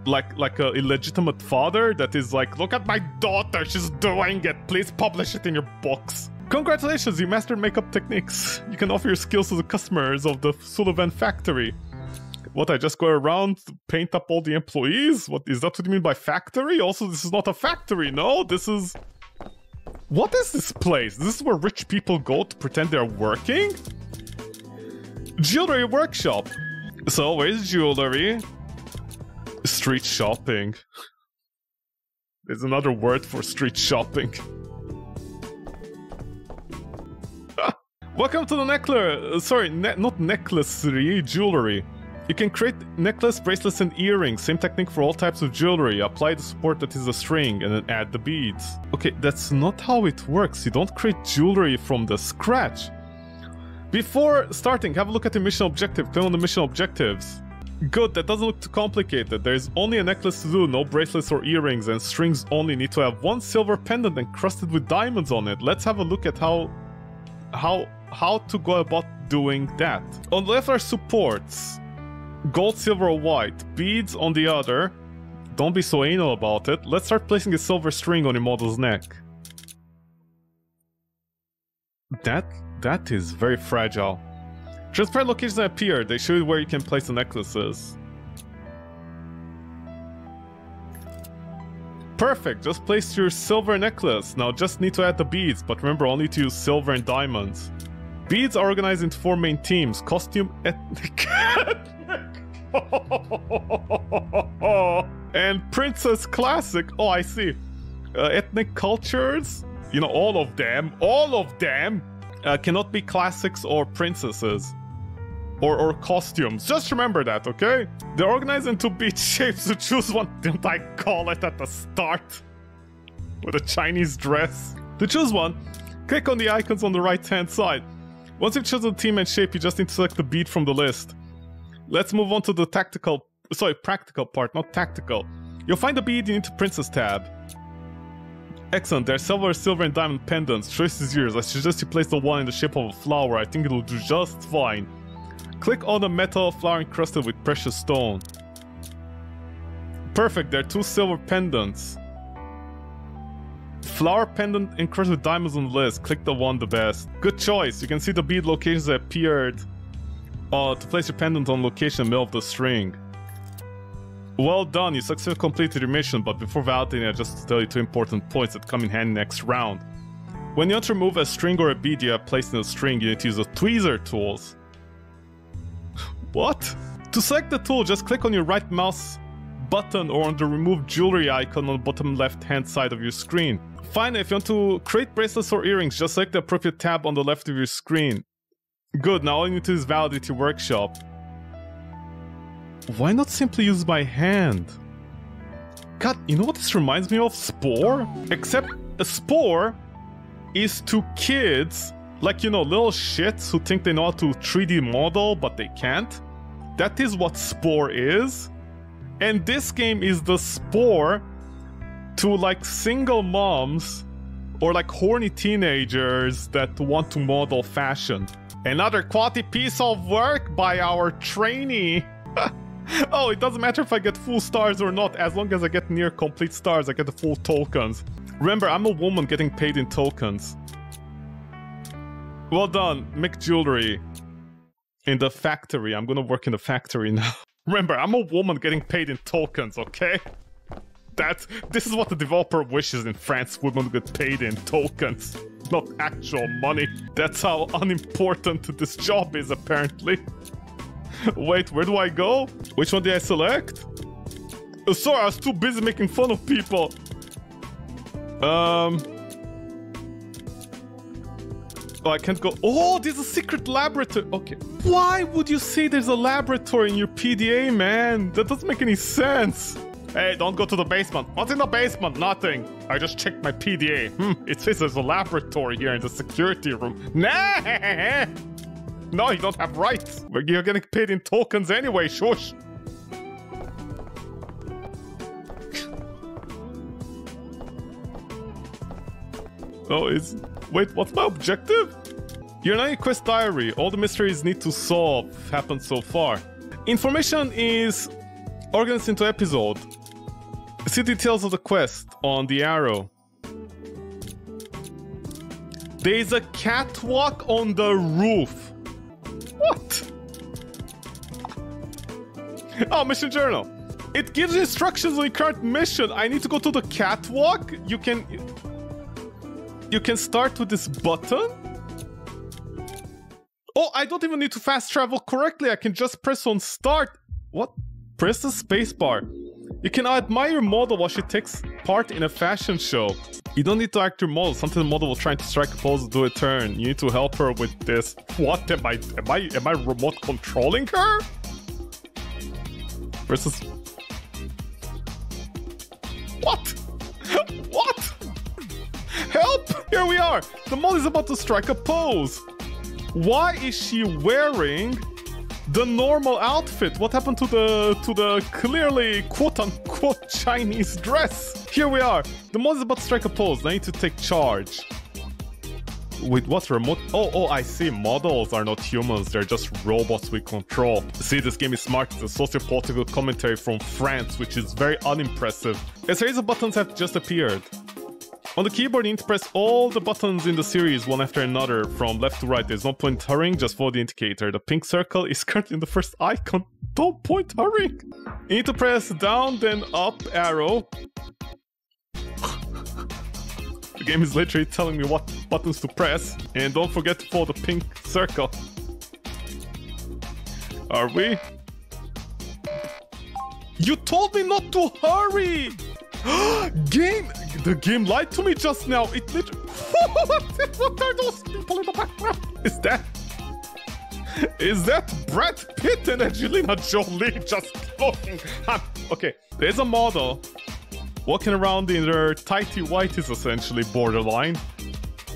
like an illegitimate father that is like, look at my daughter, she's doing it, please publish it in your books. Congratulations, you mastered makeup techniques. You can offer your skills to the customers of the Sullivan factory. What, I just go around to paint up all the employees? What, is that what you mean by factory? Also, this is not a factory, no? This is... What is this place? This is where rich people go to pretend they're working? Jewelry workshop. So, where's jewelry? Street shopping. There's another word for street shopping. Welcome to the necklace, sorry, not necklacery, jewelry. You can create necklace, bracelets, and earrings. Same technique for all types of jewelry. Apply the support that is a string and then add the beads. Okay, that's not how it works. You don't create jewelry from the scratch. Before starting, have a look at the mission objective. Click on the mission objectives. Good, that doesn't look too complicated. There is only a necklace to do, no bracelets or earrings, and strings only. Need to have one silver pendant encrusted with diamonds on it. Let's have a look at how to go about doing that. On the left are supports. Gold, silver, or white. Beads on the other. Don't be so anal about it. Let's start placing a silver string on your model's neck. That is very fragile. Transparent locations appear. They show you where you can place the necklaces. Perfect! Just place your silver necklace. Now just need to add the beads, but remember only to use silver and diamonds. Beads are organized into four main teams. Costume, ethnic, and Princess Classic. Oh, I see. Ethnic cultures? You know, all of them. All of them! Cannot be classics or princesses. Or costumes. Just remember that, okay? They're organized into bead shapes, so choose one. Didn't I call it at the start? With a Chinese dress. To choose one, click on the icons on the right-hand side. Once you've chosen the team and shape, you just need to select the bead from the list. Let's move on to the practical part, not tactical. You'll find the bead you need to Princess tab. Excellent, there are silver and diamond pendants. Choice is yours. I suggest you place the one in the shape of a flower. I think it'll do just fine. Click on the metal flower encrusted with precious stone. Perfect, there are two silver pendants. Flower pendant encrusted with diamonds on the list. Click the one the best. Good choice. You can see the bead locations that appeared to place your pendant on location in the middle of the string. Well done, you successfully completed your mission, but before validating, I just tell you two important points that come in handy next round. When you want to remove a string or a bead you have placed in a string, you need to use the tweezer tools. What? To select the tool, just click on your right mouse button or on the remove jewelry icon on the bottom left-hand side of your screen. Finally, if you want to create bracelets or earrings, just select the appropriate tab on the left of your screen. Good, now all you need to do is validate your workshop. Why not simply use my hand? God, you know what this reminds me of? Spore? Except a Spore is to kids, like, you know, little shits who think they know how to 3D model, but they can't. That is what Spore is. And this game is the Spore to, like, single moms or, like, horny teenagers that want to model fashion. Another quality piece of work by our trainee. Oh, it doesn't matter if I get full stars or not. As long as I get near complete stars, I get the full tokens. Remember, I'm a woman getting paid in tokens. Well done, make jewelry. In the factory. I'm gonna work in the factory now. Remember, I'm a woman getting paid in tokens, okay? This is what the developer wishes in France. Women get paid in tokens, not actual money. That's how unimportant this job is, apparently. Wait, where do I go? Which one did I select? Sorry, I was too busy making fun of people. Oh, I can't go. Oh, there's a secret laboratory. Okay. Why would you say there's a laboratory in your PDA, man? That doesn't make any sense. Hey, don't go to the basement. What's in the basement? Nothing. I just checked my PDA. It says there's a laboratory here in the security room. Nah! No, you don't have rights. You're getting paid in tokens anyway, shush. Oh, wait, what's my objective? You're now in quest diary. All the mysteries need to solve happened so far. Information is organized into episode. See details of the quest on the arrow. There is a catwalk on the roof. What? Oh, mission journal. It gives you instructions on your current mission. I need to go to the catwalk. You can start with this button. Oh, I don't even need to fast travel correctly. I can just press on start. What? Press the spacebar. You can admire your model while she takes part in a fashion show. You don't need to act your model. Sometimes the model will try to strike a pose, do a turn. You need to help her with this. What am I remote controlling her? Versus what? What? Help! Here we are. The model is about to strike a pose. Why is she wearing The normal outfit. What happened to the clearly quote-unquote Chinese dress? Here we are. The mod is about to strike a pose. I need to take charge. Wait, what's remote? Oh, I see. Models are not humans. They're just robots we control. See, this game is marked as a socio-political commentary from France, which is very unimpressive. A series of buttons have just appeared. On the keyboard, you need to press all the buttons in the series, one after another, from left to right. There's no point hurrying, just follow the indicator. The pink circle is currently in the first icon. Don't point hurrying! You need to press down, then up arrow. The game is literally telling me what buttons to press. And don't forget to follow the pink circle. Are we? You told me not to hurry! Game! The game lied to me just now. It literally... What are those people in the background? Is that Brad Pitt and Angelina Jolie just looking? Okay, there's a model. Walking around in their tighty white is essentially borderline.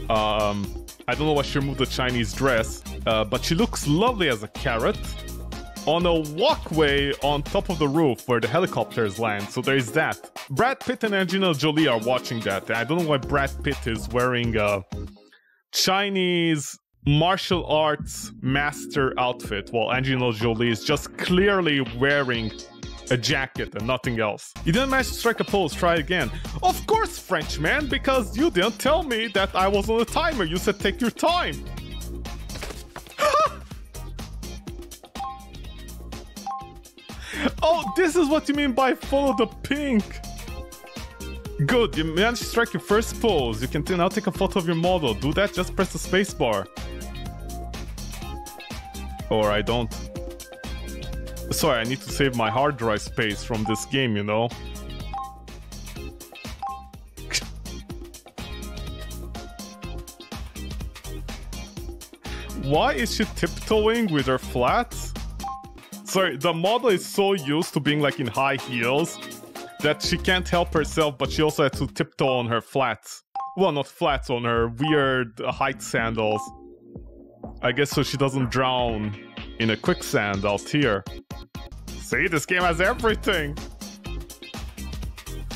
I don't know why she removed the Chinese dress, but she looks lovely as a carrot. On a walkway on top of the roof where the helicopters land, so there is that. Brad Pitt and Angelina Jolie are watching that. I don't know why Brad Pitt is wearing a Chinese martial arts master outfit, while Angelina Jolie is just clearly wearing a jacket and nothing else. You didn't manage to strike a pose, try again. Of course, Frenchman, because you didn't tell me that I was on a timer. You said take your time. Oh, this is what you mean by follow the pink. Good, you managed to strike your first pose. You can now take a photo of your model. Do that, just press the space bar. Or I don't. Sorry, I need to save my hard drive space from this game, you know? Why is she tiptoeing with her flats? Sorry, the model is so used to being like in high heels that she can't help herself, but she also had to tiptoe on her flats. Well, not flats, on her weird height sandals. I guess so she doesn't drown in a quicksand out here. See, this game has everything!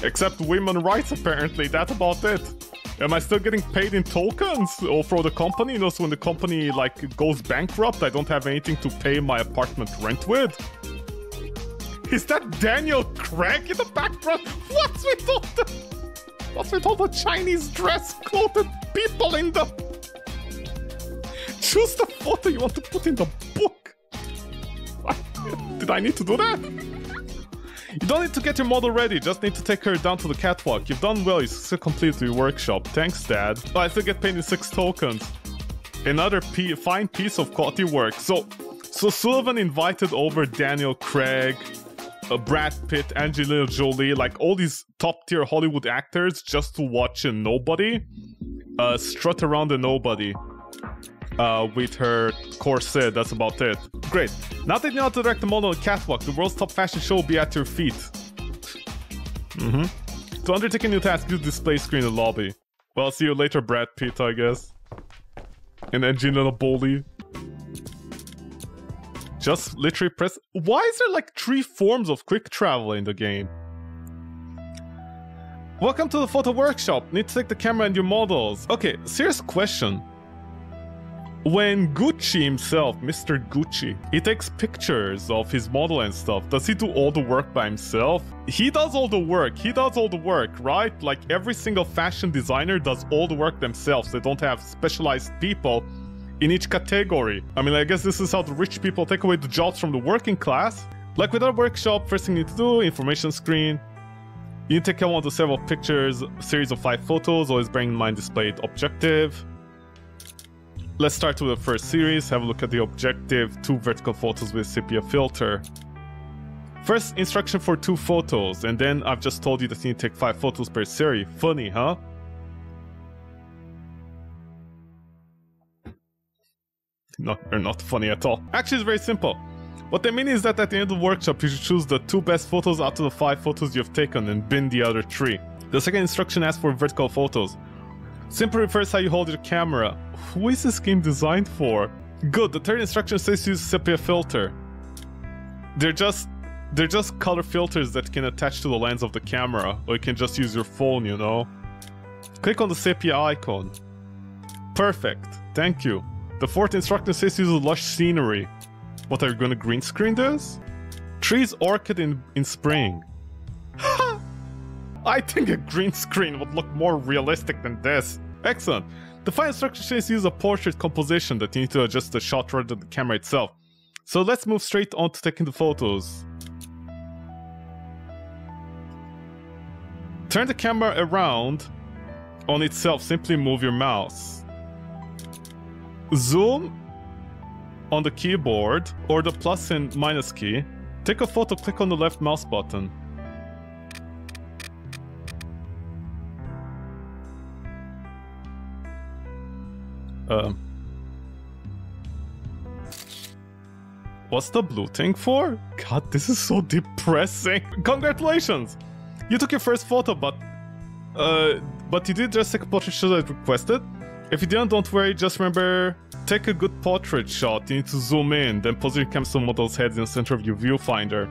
Except women's rights, apparently. That's about it. Am I still getting paid in tokens? Or for the company? You know, so when the company, like, goes bankrupt, I don't have anything to pay my apartment rent with? Is that Daniel Craig in the background? What's with all the Chinese dress-clothed people in the... Choose the photo you want to put in the book! Did I need to do that? You don't need to get your model ready, just need to take her down to the catwalk. You've done well, you still completed your workshop. Thanks, Dad. Oh, I still get paid in 6 tokens. Another fine piece of quality work. So Sullivan invited over Daniel Craig, Brad Pitt, Angelina Jolie, like all these top-tier Hollywood actors just to watch a nobody strut around a nobody. With her corset, that's about it. Great. Now that you know how to direct the model on the catwalk, the world's top fashion show will be at your feet. To undertake a new task, use display screen in the lobby. Well, see you later, Brad Pitt, I guess. And Angelina Jolie. Just literally press... Why is there like 3 forms of quick travel in the game? Welcome to the photo workshop. Need to take the camera and your models. Okay, serious question. When Gucci himself, Mr. Gucci, he takes pictures of his model and stuff, does he do all the work by himself? He does all the work, right? Like every single fashion designer does all the work themselves. They don't have specialized people in each category. I mean, I guess this is how the rich people take away the jobs from the working class. Like with our workshop, first thing you need to do, information screen. You need to take one to several pictures, series of 5 photos, always bearing in mind displayed objective. Let's start with the first series, have a look at the objective, 2 vertical photos with sepia filter. First instruction for 2 photos, and then I've just told you that you need to take 5 photos per series. Funny, huh? They're not funny at all. Actually, it's very simple. What they mean is that at the end of the workshop, you should choose the 2 best photos out of the 5 photos you've taken and bin the other 3. The second instruction asks for vertical photos. Simply refers how you hold your camera. Who is this game designed for? Good, the third instruction says to use sepia filter. They're just color filters that can attach to the lens of the camera, or you can just use your phone, you know? Click on the sepia icon. Perfect. Thank you. The fourth instruction says use lush scenery. What, are you gonna green screen this? Trees orchid in spring. Ha! I think a green screen would look more realistic than this. Excellent. The final instruction says use a portrait composition that you need to adjust the shot rather than the camera itself. So let's move straight on to taking the photos. Turn the camera around on itself, simply move your mouse. Zoom on the keyboard or the plus and minus key. Take a photo, click on the left mouse button. What's the blue thing for? God, this is so depressing. Congratulations! You took your first photo, but you did just take a portrait shot that I requested. If you didn't, don't worry, just remember, take a good portrait shot. You need to zoom in, then position your camera so the model's head is in the center of your viewfinder.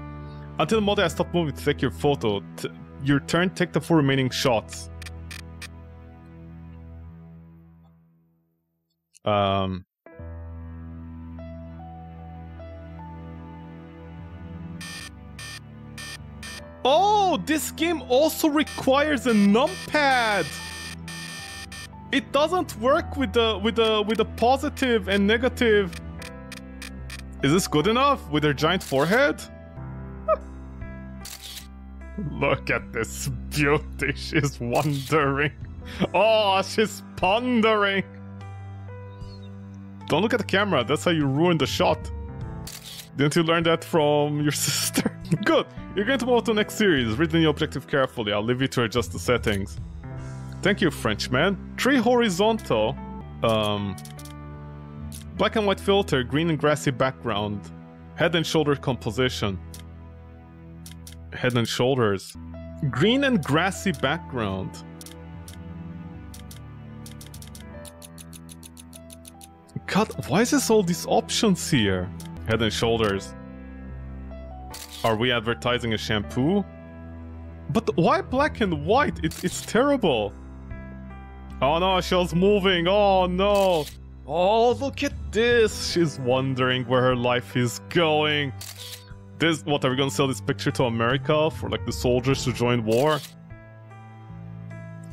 Until the model has stopped moving to take your photo, your turn, take the four remaining shots. Oh, this game also requires a numpad. It doesn't work with the positive and negative. Is this good enough with her giant forehead? Look at this beauty. She's wondering. Oh, she's pondering. Don't look at the camera. That's how you ruin the shot. Didn't you learn that from your sister? Good. You're going to move to the next series. Read the new objective carefully. I'll leave you to adjust the settings. Thank you, Frenchman. Tree horizontal. Black and white filter, green and grassy background. Head and shoulder composition. Head and shoulders. Green and grassy background. God, why is this all these options here? Head and shoulders. Are we advertising a shampoo? But why black and white? It's terrible. Oh no, she's moving. Oh no. Oh, look at this. She's wondering where her life is going. This, what, are we gonna sell this picture to America for like the soldiers to join war?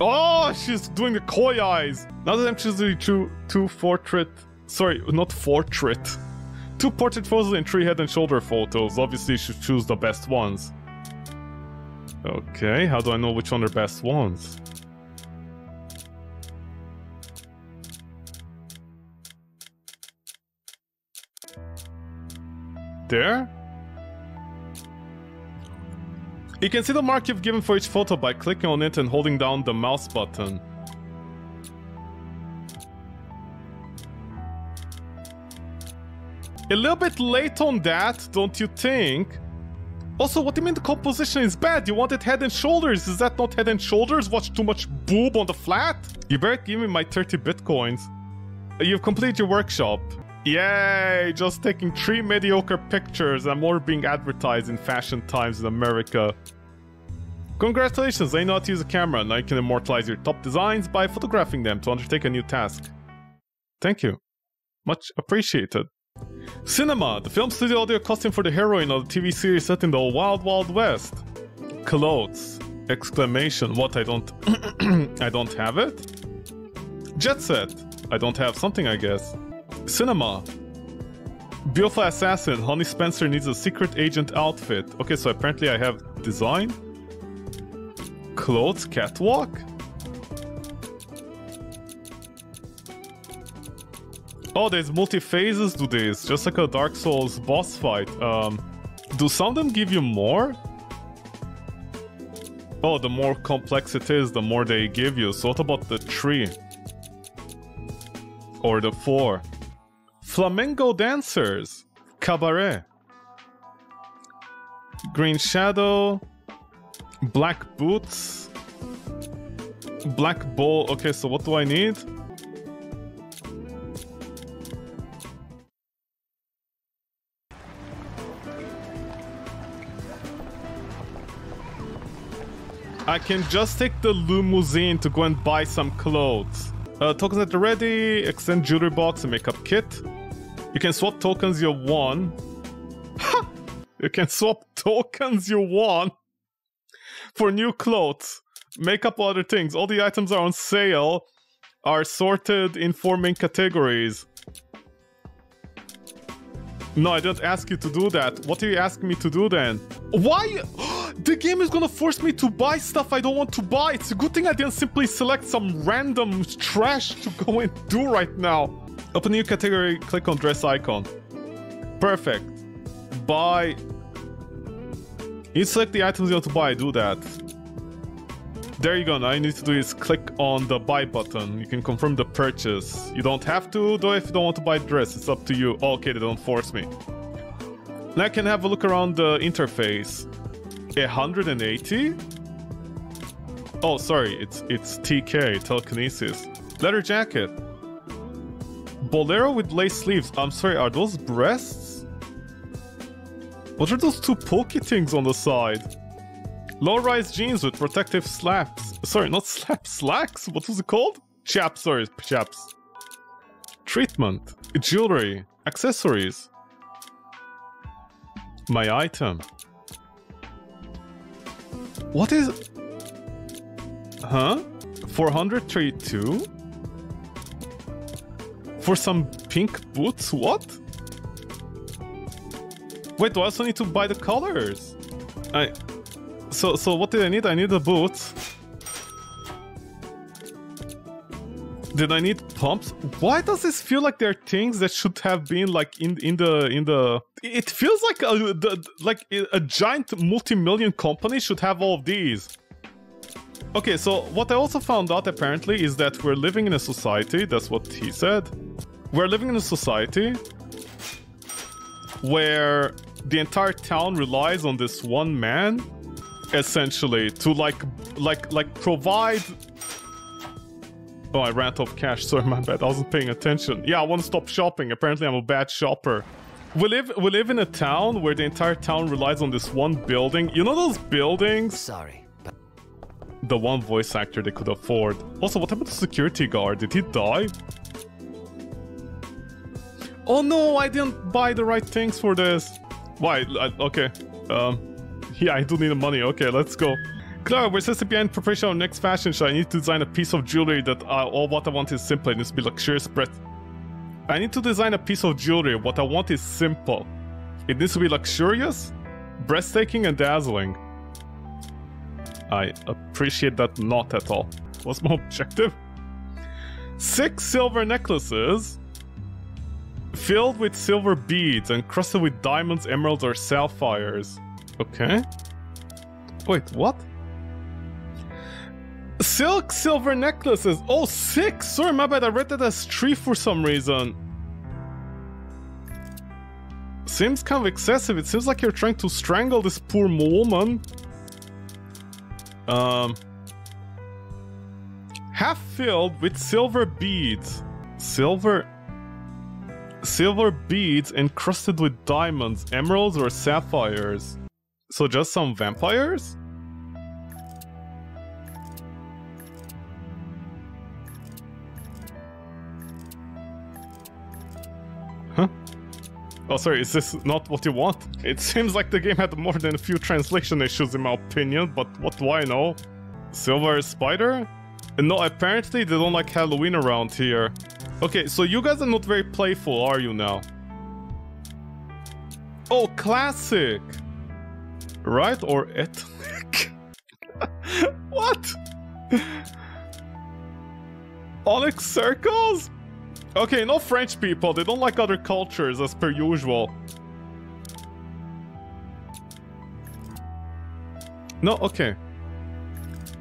Oh, she's doing the koi eyes. Now that I'm choosing two portrait photos and three head and shoulder photos. Obviously, you should choose the best ones. Okay, how do I know which one are best ones? There? You can see the mark you've given for each photo by clicking on it and holding down the mouse button. A little bit late on that, don't you think? Also, what do you mean the composition is bad? You wanted head and shoulders. Is that not head and shoulders? Watch too much boob on the flat? You better give me my 30 bitcoins. You've completed your workshop. Yay! Just taking three mediocre pictures. I'm already being advertised in Fashion Times in America. Congratulations, I know how to use a camera. Now you can immortalize your top designs by photographing them to undertake a new task. Thank you. Much appreciated. Cinema, the film studio audio costume for the heroine of the TV series set in the Wild Wild West. Clothes, exclamation, what, I don't, I don't have it? Jet set, I don't have something, I guess. Cinema, beautiful assassin, Honey Spencer needs a secret agent outfit. Okay, so apparently I have design. Clothes, catwalk. Oh, there's multi-phases to this, just like a Dark Souls boss fight. Do some of them give you more? Oh, the more complex it is, the more they give you. So what about the 3? Or the 4? Flamenco dancers. Cabaret. Green shadow. Black boots. Black bowl. Okay, so what do I need? I can just take the limousine to go and buy some clothes. Tokens at the ready, extend jewelry box and makeup kit. You can swap tokens you won. Ha! You can swap tokens you won for new clothes, makeup, other things. All the items are on sale, are sorted in four main categories. No, I didn't ask you to do that. What are you asking me to do then? Why? The game is gonna force me to buy stuff I don't want to buy. It's a good thing I didn't simply select some random trash to go and do right now. Open new category, click on dress icon. Perfect. Buy. You select the items you want to buy, do that. There you go, now all you need to do is click on the buy button. You can confirm the purchase. You don't have to, though, if you don't want to buy a dress, it's up to you. Oh, okay, they don't force me. Now I can have a look around the interface. 180? Oh, sorry, it's TK, telekinesis. Leather jacket. Bolero with lace sleeves. I'm sorry, are those breasts? What are those two pokey things on the side? Low-rise jeans with protective slaps. Sorry, not slaps, slacks? What was it called? Chaps, sorry, chaps. Treatment. Jewelry. Accessories. My item. What is... Huh? 432? For some pink boots? What? Wait, do I also need to buy the colors? So what did I need? I need the boots. Did I need pumps? Why does this feel like there are things that should have been like in the? It feels like a giant multi-million company should have all of these. Okay, so what I also found out apparently is that we're living in a society. That's what he said. We're living in a society where the entire town relies on this one man, essentially, to like provide. Oh, I ran out of cash. Sorry, my bad. I wasn't paying attention. Yeah, I want to stop shopping. Apparently, I'm a bad shopper. We live in a town where the entire town relies on this one building. You know those buildings? Sorry. The one voice actor they could afford. Also, what happened to the security guard? Did he die? Oh no, I didn't buy the right things for this. Why? Okay. Yeah, I do need the money. Okay, let's go. Clara, we're just behind preparation of next fashion show. I need to design a piece of jewelry that all what I want is simple. It needs to be luxurious, breath. I need to design a piece of jewelry. What I want is simple. It needs to be luxurious, breathtaking, and dazzling. I appreciate that not at all. What's my objective? 6 silver necklaces filled with silver beads and encrusted with diamonds, emeralds, or sapphires. Okay. Wait, what? Silk silver necklaces. Oh, 6. Sorry, my bad. I read that as 3 for some reason. Seems kind of excessive. It seems like you're trying to strangle this poor woman. Half filled with silver beads. Silver beads encrusted with diamonds, emeralds, or sapphires. So just some vampires? Huh? Oh, sorry, is this not what you want? It seems like the game had more than a few translation issues in my opinion, but what do I know? Silver spider? No, apparently they don't like Halloween around here. Okay, so you guys are not very playful, are you now? Oh, classic! Right or ethnic? What? Onyx circles? Okay, no French people. They don't like other cultures as per usual. No, okay.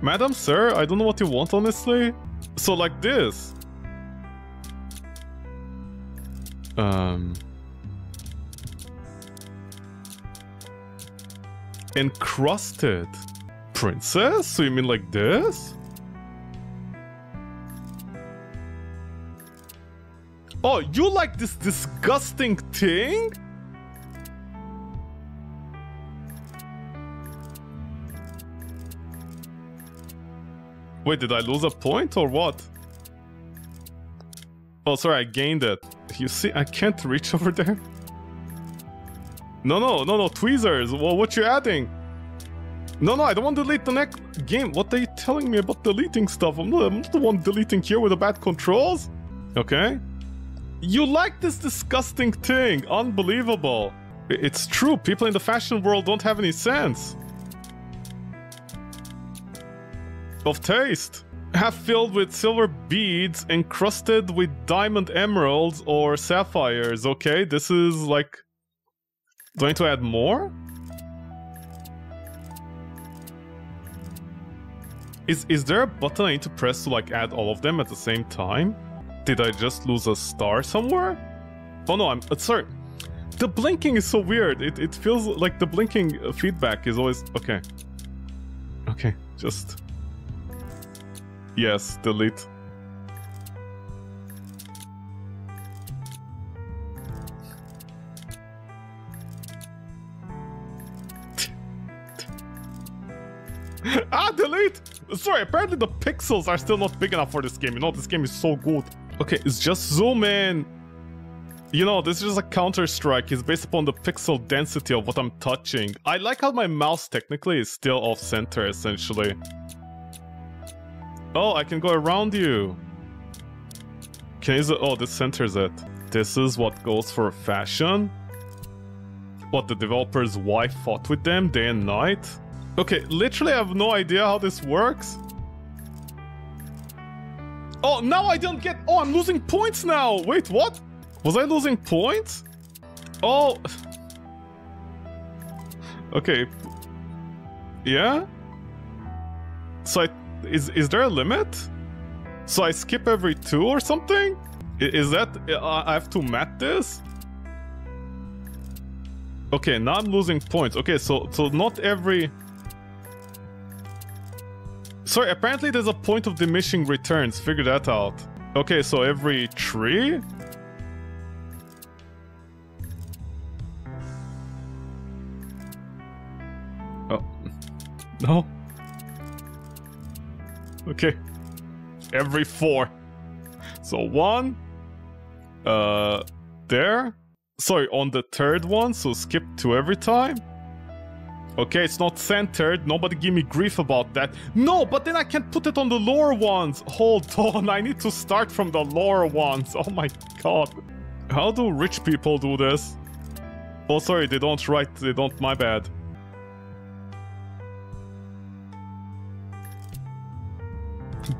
Madam, sir, I don't know what you want, honestly. So like this. Encrusted. Princess? So you mean like this? Oh, you like this disgusting thing? Wait, did I lose a point or what? Oh, sorry, I gained it. You see, I can't reach over there. No, tweezers. Well, what you adding? No, I don't want to delete the next game. What are you telling me about deleting stuff? I'm not the one deleting here with the bad controls. Okay. You like this disgusting thing. Unbelievable. It's true. People in the fashion world don't have any sense of taste. Half filled with silver beads encrusted with diamond emeralds or sapphires. Okay, this is like... Do I need to add more? Is there a button I need to press to like add all of them at the same time? Did I just lose a star somewhere? Oh no, I'm sorry. The blinking is so weird. It feels like the blinking feedback is always... Okay. Okay, just... Yes, delete. Ah, delete! Sorry, apparently the pixels are still not big enough for this game. You know, this game is so good. Okay, it's just zoom in. You know, this is just a Counter-Strike. It's based upon the pixel density of what I'm touching. I like how my mouse technically is still off-center, essentially. Oh, I can go around you. Can I use it? Oh, this centers it. This is what goes for fashion. What, the developer's wife fought with them day and night? Okay, literally I have no idea how this works. Oh, now I don't get... Oh, I'm losing points now. Wait, what? Was I losing points? Oh. Okay. Yeah? So I... Is there a limit? So I skip every two or something? Is that... I have to mat this? Okay, now I'm losing points. Okay, so not every... Sorry, apparently there's a point of diminishing returns. Figure that out. Okay, so every three? Oh. No. Okay, every four. So one, there. Sorry, on the third one, so skip two every time. Okay, it's not centered. Nobody give me grief about that. No, but then I can't put it on the lower ones. Hold on, I need to start from the lower ones. Oh my god. How do rich people do this? Oh, sorry, they don't write, they don't, my bad.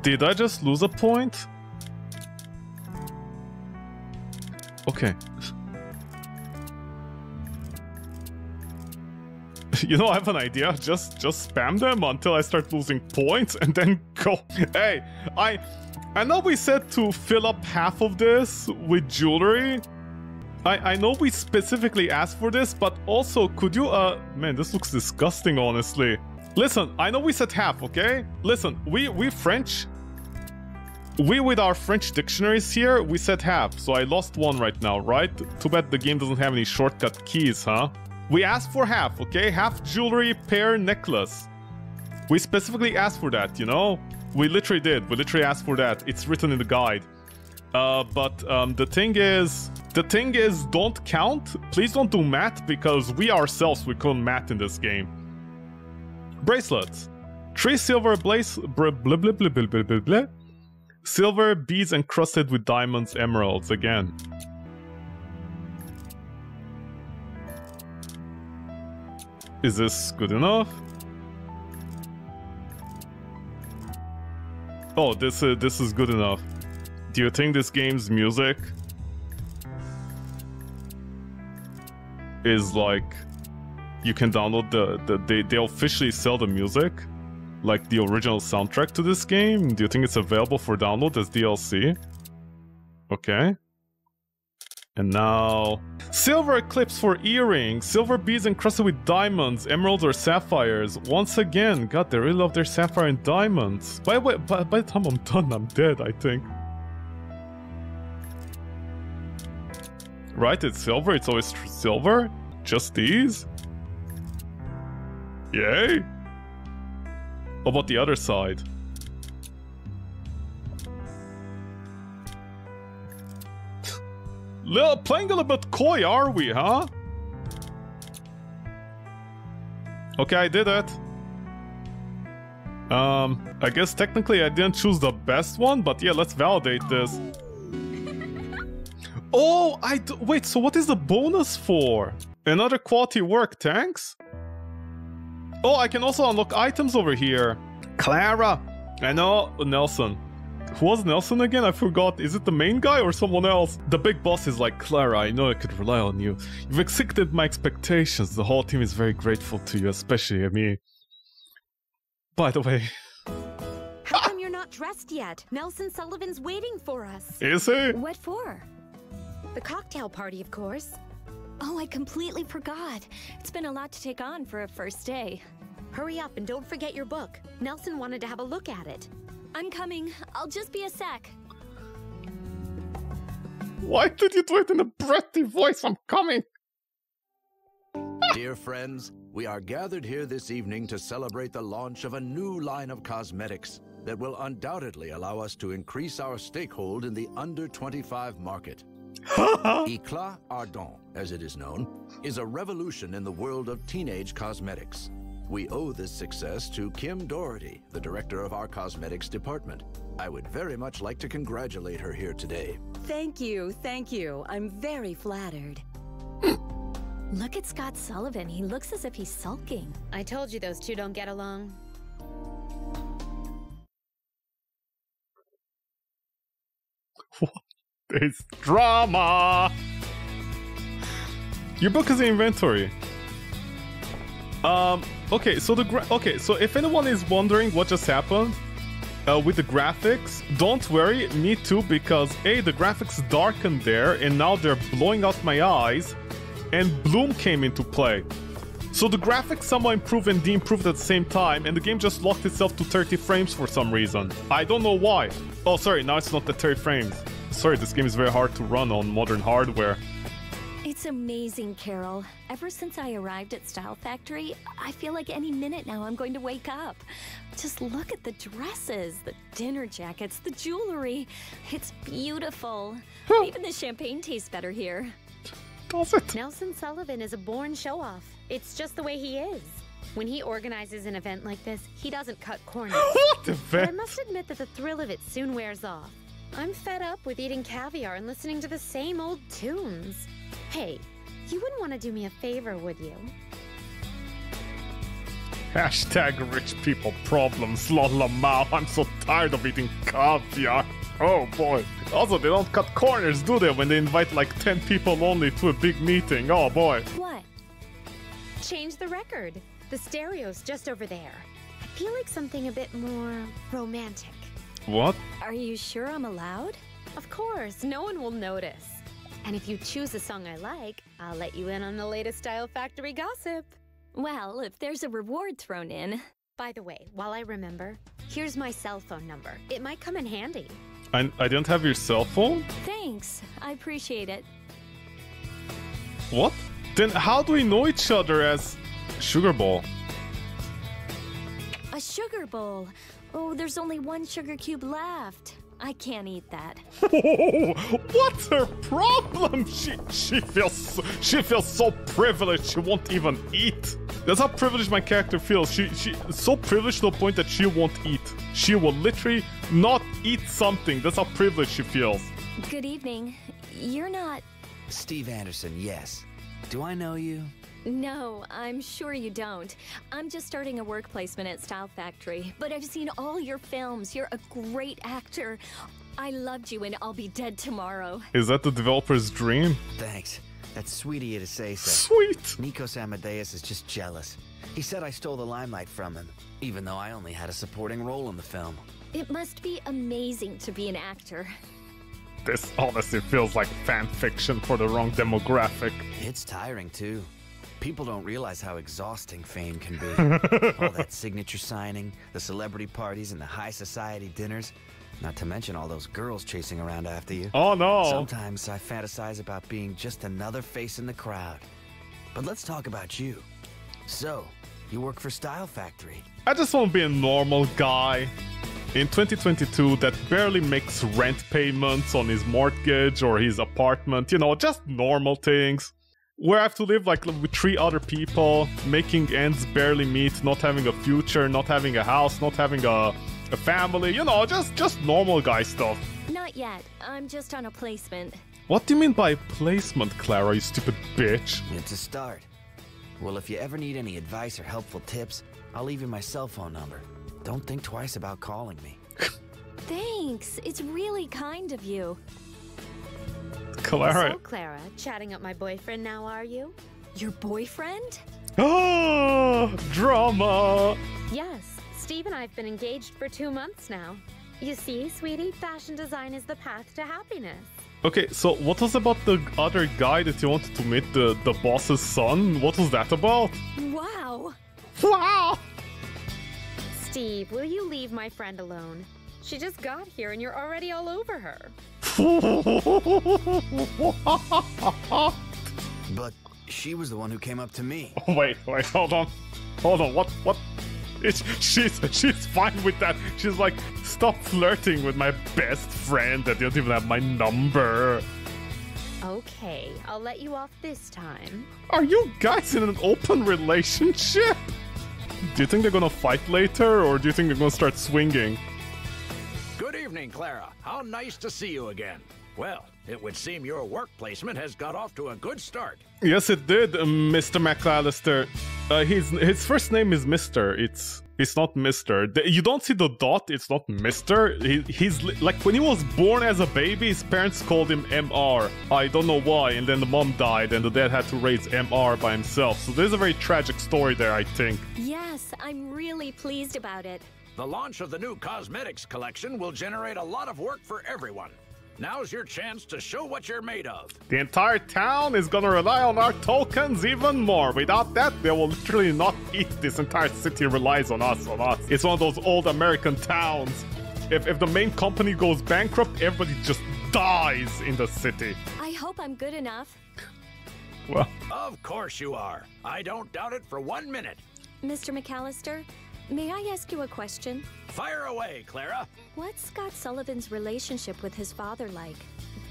Did I just lose a point? Okay. You know, I have an idea. Just spam them until I start losing points and then go. Hey, I know we said to fill up half of this with jewelry. I know we specifically asked for this, but also could you... Man, this looks disgusting, honestly. Listen, I know we said half, okay? Listen, we French... We, with our French dictionaries here, we said half. So I lost one right now, right? Too bad the game doesn't have any shortcut keys, huh? We asked for half, okay? Half jewelry, pair, necklace. We specifically asked for that, you know? We literally did. We literally asked for that. It's written in the guide. The thing is, don't count. Please don't do math, because we ourselves, we couldn't math in this game. Bracelets. 3 silver silver beads encrusted with diamonds, emeralds again. Is this good enough? Oh, this is good enough. Do you think this game's music is like... You can download they officially sell the music, like the original soundtrack to this game. Do you think it's available for download as DLC? Okay. And now... Silver clips for earrings, silver beads encrusted with diamonds, emeralds or sapphires. Once again, god, they really love their sapphire and diamonds. By the time I'm done, I'm dead, I think. Right, it's silver, it's always silver. Just these. Yay! What about the other side? Playing a little bit coy, are we, huh? Okay, I did it. I guess technically I didn't choose the best one, but yeah, let's validate this. Oh, wait, so what is the bonus for? Another quality work, thanks? Oh, I can also unlock items over here. Clara! I know, Nelson. Who was Nelson again? I forgot. Is it the main guy or someone else? The big boss is like, Clara, I know I could rely on you. You've exceeded my expectations. The whole team is very grateful to you, especially me. By the way... How come you're not dressed yet? Nelson Sullivan's waiting for us. Is he? What for? The cocktail party, of course. Oh, I completely forgot. It's been a lot to take on for a first day. Hurry up and don't forget your book. Nelson wanted to have a look at it. I'm coming. I'll just be a sec. Why did you do it in a breathy voice? I'm coming. Dear friends, we are gathered here this evening to celebrate the launch of a new line of cosmetics that will undoubtedly allow us to increase our stakehold in the under-25 market. Eclat Ardon, as it is known, is a revolution in the world of teenage cosmetics. We owe this success to Kim Doherty, the director of our cosmetics department. I would very much like to congratulate her here today. Thank you, thank you. I'm very flattered. Look at Scott Sullivan. He looks as if he's sulking. I told you those two don't get along. It's drama! Your book is in inventory. Okay, so if anyone is wondering what just happened with the graphics, don't worry, me too, because A, the graphics darkened there, and now they're blowing out my eyes, and Bloom came into play. So the graphics somehow improved and de-improved at the same time, and the game just locked itself to 30 frames for some reason. I don't know why. Oh, sorry, now it's not at 30 frames. Sorry, this game is very hard to run on modern hardware. It's amazing, Carol. Ever since I arrived at Style Factory, I feel like any minute now I'm going to wake up. Just look at the dresses, the dinner jackets, the jewelry. It's beautiful. Even the champagne tastes better here. Does it? Nelson Sullivan is a born show-off. It's just the way he is. When he organizes an event like this, he doesn't cut corners. What event? But I must admit that the thrill of it soon wears off. I'm fed up with eating caviar and listening to the same old tunes. Hey, you wouldn't want to do me a favor, would you? Hashtag rich people problems, lol. I'm so tired of eating caviar. Oh boy. Also, they don't cut corners, do they, when they invite like 10 people only to a big meeting? Oh boy. What? Change the record. The stereo's just over there. I feel like something a bit more romantic. What? Are you sure I'm allowed? Of course, no one will notice. And if you choose a song I like, I'll let you in on the latest Style Factory gossip. Well, if there's a reward thrown in. By the way, while I remember, here's my cell phone number. It might come in handy. I don't have your cell phone? Thanks. I appreciate it. What? Then how do we know each other as Sugar Bowl? A Sugar Bowl. Oh, there's only one sugar cube left. I can't eat that. What's her problem? She feels so privileged she won't even eat. That's how privileged my character feels. She's so privileged to the point that she won't eat. She will literally not eat something. That's how privileged she feels. Good evening. You're not... Steve Anderson, yes. Do I know you? No, I'm sure you don't. I'm just starting a work placement at Style Factory, but I've seen all your films. You're a great actor. I loved you in I'll Be Dead Tomorrow. Is that the developer's dream? Thanks. That's sweet of you to say so. Sweet! Nikos Amadeus is just jealous. He said I stole the limelight from him, even though I only had a supporting role in the film. It must be amazing to be an actor. This honestly feels like fan fiction for the wrong demographic. It's tiring, too. People don't realize how exhausting fame can be. All that signature signing, the celebrity parties, and the high society dinners. Not to mention all those girls chasing around after you. Oh, no. Sometimes I fantasize about being just another face in the crowd. But let's talk about you. So, you work for Style Factory. I just want to be a normal guy. In 2022, that barely makes rent payments on his mortgage or his apartment, you know, just normal things. Where I have to live like with 3 other people, making ends barely meet, not having a future, not having a house, not having a family, you know, just normal guy stuff. Not yet. I'm just on a placement. What do you mean by placement, Clara, you stupid bitch? It's a start. Well, if you ever need any advice or helpful tips, I'll leave you my cell phone number. Don't think twice about calling me. Thanks. It's really kind of you. Clara. So, Clara, chatting up my boyfriend now, are you? Your boyfriend? Oh, drama! Yes, Steve and I have been engaged for 2 months now. You see, sweetie, fashion design is the path to happiness. Okay, so what was about the other guy that you wanted to meet, the boss's son? What was that about? Wow! Wow! Steve, will you leave my friend alone? She just got here and you're already all over her. But she was the one who came up to me. Oh, wait, hold on. Hold on, what? She's fine with that. She's like, stop flirting with my best friend that doesn't even have my number. Okay, I'll let you off this time. Are you guys in an open relationship? Do you think they're gonna fight later, or do you think they're gonna start swinging? Good evening, Clara. How nice to see you again. Well, it would seem your work placement has got off to a good start. Yes, it did, Mr. McAllister. His first name is Mr. It's not Mr. You don't see the dot. It's not Mr. He's like, when he was born as a baby, his parents called him MR. I don't know why. And then the mom died and the dad had to raise MR by himself. So there's a very tragic story there, I think. Yes, I'm really pleased about it. The launch of the new cosmetics collection will generate a lot of work for everyone. Now's your chance to show what you're made of. The entire town is gonna rely on our tokens even more. Without that, they will literally not eat. This entire city relies on us, It's one of those old American towns. If the main company goes bankrupt, everybody just dies in the city. I hope I'm good enough. Well, of course you are. I don't doubt it for 1 minute. Mr. McAllister, may I ask you a question? Fire away, Clara. What's Scott Sullivan's relationship with his father like?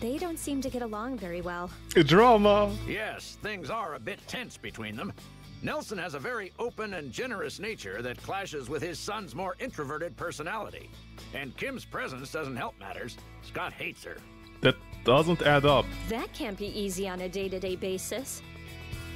They don't seem to get along very well. Drama. Yes, things are a bit tense between them. Nelson has a very open and generous nature that clashes with his son's more introverted personality. And Kim's presence doesn't help matters. Scott hates her. That doesn't add up. That can't be easy on a day-to-day basis.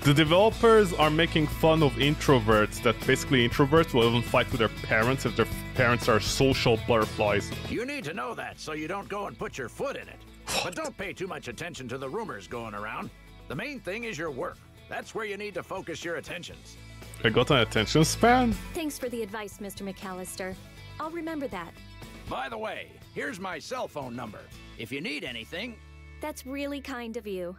The developers are making fun of introverts, that basically introverts will even fight with their parents if their parents are social butterflies. You need to know that so you don't go and put your foot in it. But don't pay too much attention to the rumors going around. The main thing is your work. That's where you need to focus your attentions. I got an attention span? Thanks for the advice, Mr. McAllister. I'll remember that. By the way, here's my cell phone number. If you need anything... That's really kind of you.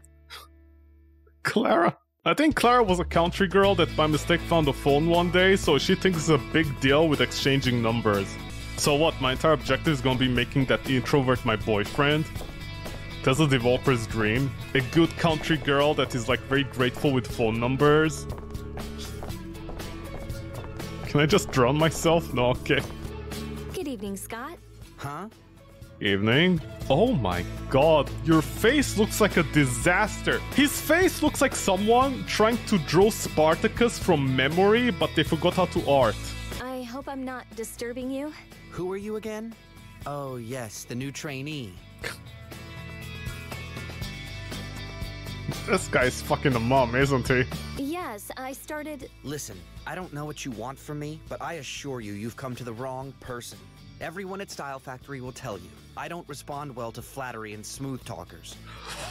Clara... I think Clara was a country girl that by mistake found a phone one day, so she thinks it's a big deal with exchanging numbers. So what, my entire objective is gonna be making that introvert my boyfriend? That's a developer's dream. A good country girl that is like very grateful with phone numbers. Can I just drown myself? No, okay. Good evening, Scott. Huh? Evening. Oh my god, your face looks like a disaster. His face looks like someone trying to draw Spartacus from memory, but they forgot how to art. I hope I'm not disturbing you. Who are you again? Oh yes, the new trainee. This guy's fucking a mom, isn't he? Yes, I started... Listen, I don't know what you want from me, but I assure you, you've come to the wrong person. Everyone at Style Factory will tell you, I don't respond well to flattery and smooth talkers.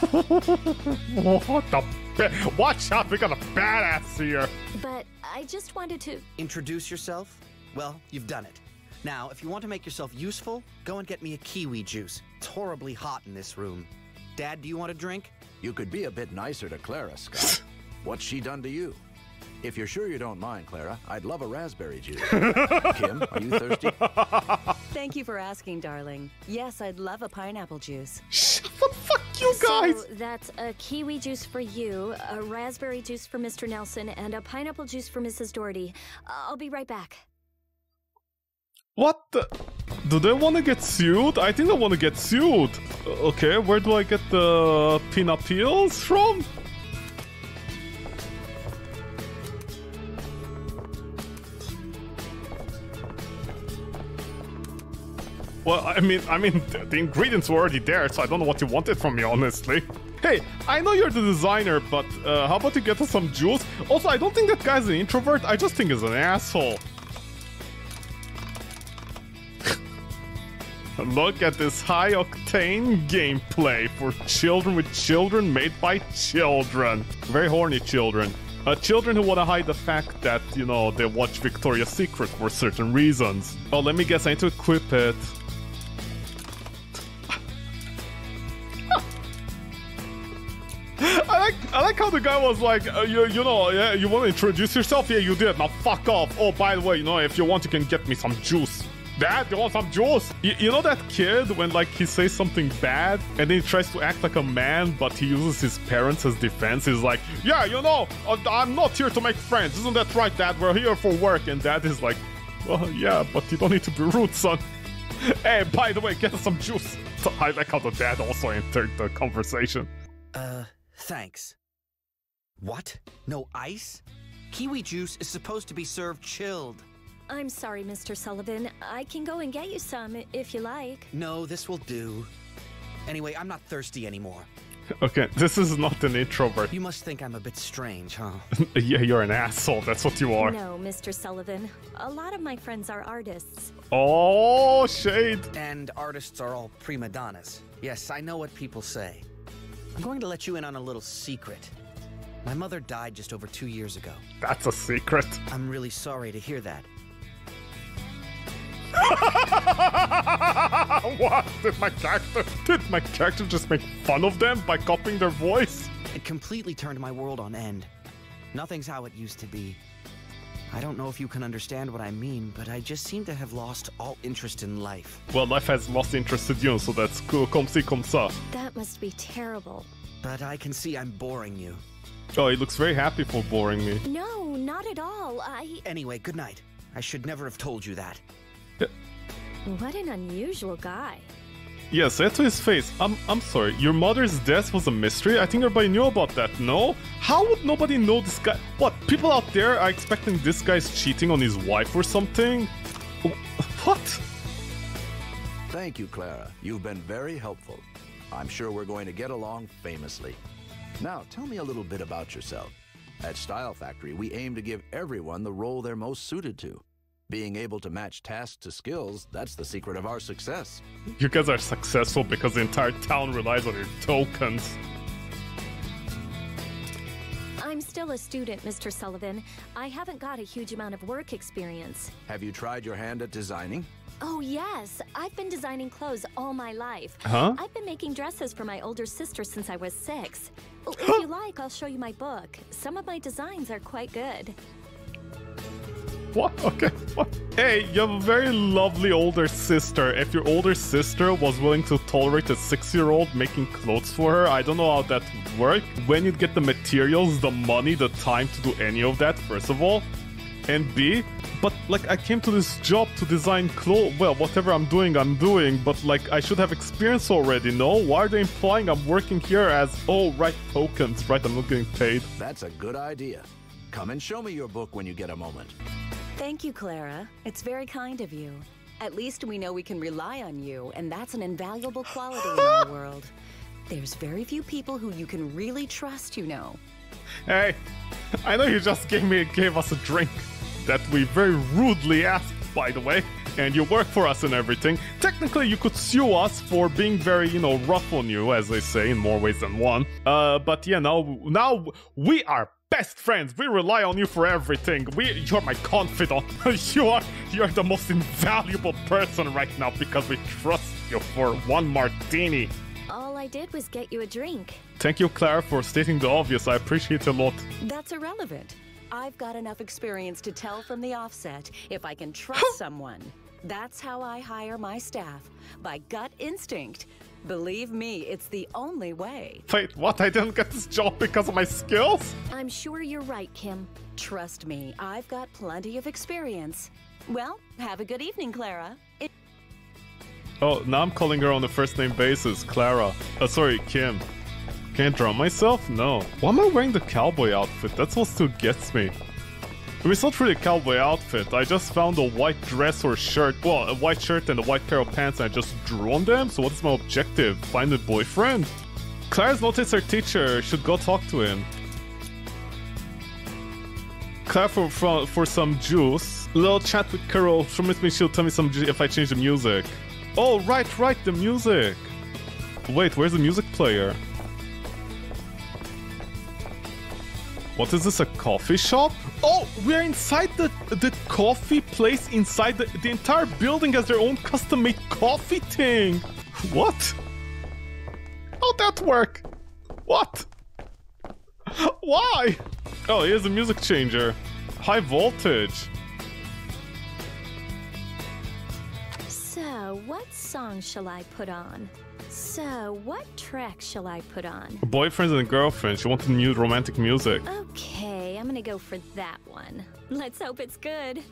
What the? Watch out, we got a badass here. But I just wanted to... Introduce yourself? Well, you've done it. Now, if you want to make yourself useful, go and get me a kiwi juice. It's horribly hot in this room. Dad, do you want a drink? You could be a bit nicer to Clara, Scott. What's she done to you? If you're sure you don't mind, Clara, I'd love a raspberry juice. Kim, are you thirsty? Thank you for asking, darling. Yes, I'd love a pineapple juice. Shut the fuck you guys! So that's a kiwi juice for you, a raspberry juice for Mr. Nelson, and a pineapple juice for Mrs. Doherty. I'll be right back. What the... Do they want to get sued? I think they want to get sued. Okay, where do I get the peanut peels from? Well, I mean, the ingredients were already there, so I don't know what you wanted from me, honestly. Hey, I know you're the designer, but how about you get us some juice? Also, I don't think that guy's an introvert. I just think he's an asshole. Look at this high-octane gameplay for children with children made by children. Very horny children. Children who want to hide the fact that, you know, they watch Victoria's Secret for certain reasons. Oh, let me guess, I need to equip it. I like how the guy was like, you know, yeah, you want to introduce yourself? Yeah, you did. Now fuck off. Oh, by the way, you know, if you want, you can get me some juice. Dad, you want some juice? You know that kid when, like, he says something bad and then he tries to act like a man, but he uses his parents as defense? He's like, yeah, you know, I'm not here to make friends. Isn't that right, Dad? We're here for work. And Dad is like, well, yeah, but you don't need to be rude, son. Hey, by the way, get us some juice. So I like how the dad also entered the conversation. Thanks. What? No ice? Kiwi juice is supposed to be served chilled. I'm sorry, Mr. Sullivan. I can go and get you some, if you like. No, this will do. Anyway, I'm not thirsty anymore. Okay, this is not an introvert. You must think I'm a bit strange, huh? Yeah, you're an asshole. That's what you are. No, Mr. Sullivan. A lot of my friends are artists. Oh, shade. And artists are all prima donnas. Yes, I know what people say. I'm going to let you in on a little secret. My mother died just over 2 years ago. That's a secret. I'm really sorry to hear that. What? Did my character just make fun of them by copying their voice? It completely turned my world on end. Nothing's how it used to be. I don't know if you can understand what I mean, but I just seem to have lost all interest in life. Well, life has lost interest in you, so that's cool. Comme si, comme ça. That must be terrible. But I can see I'm boring you. Oh, he looks very happy for boring me. No, not at all. Anyway, good night. I should never have told you that. What an unusual guy. Yeah, say it to his face. I'm sorry, your mother's death was a mystery? I think everybody knew about that, no? How would nobody know this guy? What, people out there are expecting this guy's cheating on his wife or something? What? Thank you, Clara. You've been very helpful. I'm sure we're going to get along famously. Now, tell me a little bit about yourself. At Style Factory, we aim to give everyone the role they're most suited to. Being able to match tasks to skills, that's the secret of our success. You guys are successful because the entire town relies on your tokens. I'm still a student, Mr. Sullivan. I haven't got a huge amount of work experience. Have you tried your hand at designing? Oh, yes. I've been designing clothes all my life. Huh? I've been making dresses for my older sister since I was 6. If you like, I'll show you my book. Some of my designs are quite good. What? Okay. What? Hey, you have a very lovely older sister. If your older sister was willing to tolerate a 6-year-old making clothes for her, I don't know how that would work. When you'd get the materials, the money, the time to do any of that, first of all. And B, but like I came to this job to design clothes. Well, whatever I'm doing, but like I should have experience already, no? Why are they implying I'm working here as, oh, right, tokens, right? I'm not getting paid. That's a good idea. Come and show me your book when you get a moment. Thank you, Clara. It's very kind of you. At least we know we can rely on you, and that's an invaluable quality in our world. There's very few people who you can really trust, you know. Hey, I know you just gave us a drink that we very rudely asked, by the way, and you work for us and everything. Technically, you could sue us for being very, you know, rough on you, as they say, in more ways than one. But yeah, now we are best friends. We rely on you for everything. You're my confidant. You're the most invaluable person right now because we trust you for one martini. All I did was get you a drink. Thank you, Clara, for stating the obvious. I appreciate it a lot. That's irrelevant. I've got enough experience to tell from the offset if I can trust someone. That's how I hire my staff, by gut instinct. Believe me, it's the only way. Wait, what? I didn't get this job because of my skills? I'm sure you're right, Kim. Trust me, I've got plenty of experience. Well, have a good evening, Clara. Oh, now I'm calling her on the first name basis, Clara. Oh, sorry, Kim. Can I drown myself? No. Why am I wearing the cowboy outfit? That's what still gets me. It was not really a cowboy outfit. I just found a white dress or shirt. Well, a white shirt and a white pair of pants, and I just drew on them? So what's my objective? Find a boyfriend? Clara's noticed her teacher. Should go talk to him. Clara for some juice. Little chat with Carol. Promise me she'll tell me some juice if I change the music. Oh, right, the music. Wait, where's the music player? What is this, a coffee shop? Oh, we're inside the coffee place inside the entire building has their own custom-made coffee thing. What? How'd that work? What? Why? Oh, here's a music changer. High voltage. So, what song shall I put on? So, what track shall I put on? Boyfriends and girlfriends. She wanted new romantic music. Okay, I'm gonna go for that one. Let's hope it's good.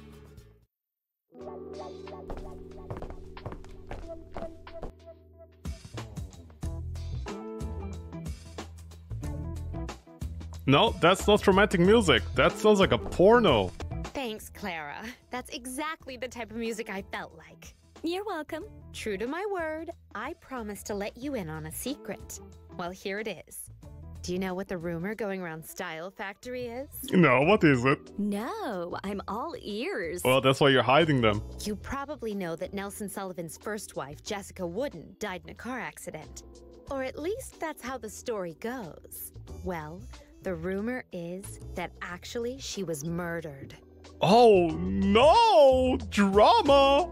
No, that's not romantic music. That sounds like a porno. Thanks, Clara. That's exactly the type of music I felt like. You're welcome. True to my word, I promised to let you in on a secret. Well, here it is. Do you know what the rumor going around Style Factory is? No, what is it? No, I'm all ears. Well, that's why you're hiding them. You probably know that Nelson Sullivan's first wife, Jessica Wooden, died in a car accident. Or at least that's how the story goes. Well, the rumor is that actually she was murdered. Oh, no! Drama!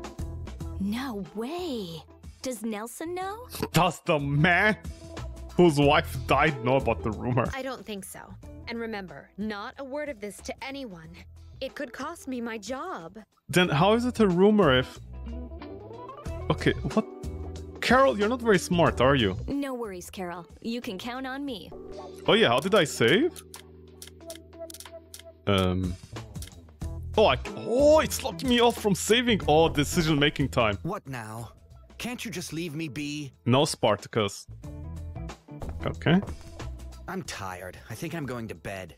No way! Does Nelson know? Does the man whose wife died know about the rumor? I don't think so. And remember, not a word of this to anyone. It could cost me my job. Then how is it a rumor if... Okay, what? Carol, you're not very smart, are you? No worries, Carol. You can count on me. Oh yeah, how did I save? Oh, it's locked me off from saving. Oh, decision-making time. What now? Can't you just leave me be? No, Spartacus. Okay. I'm tired. I think I'm going to bed.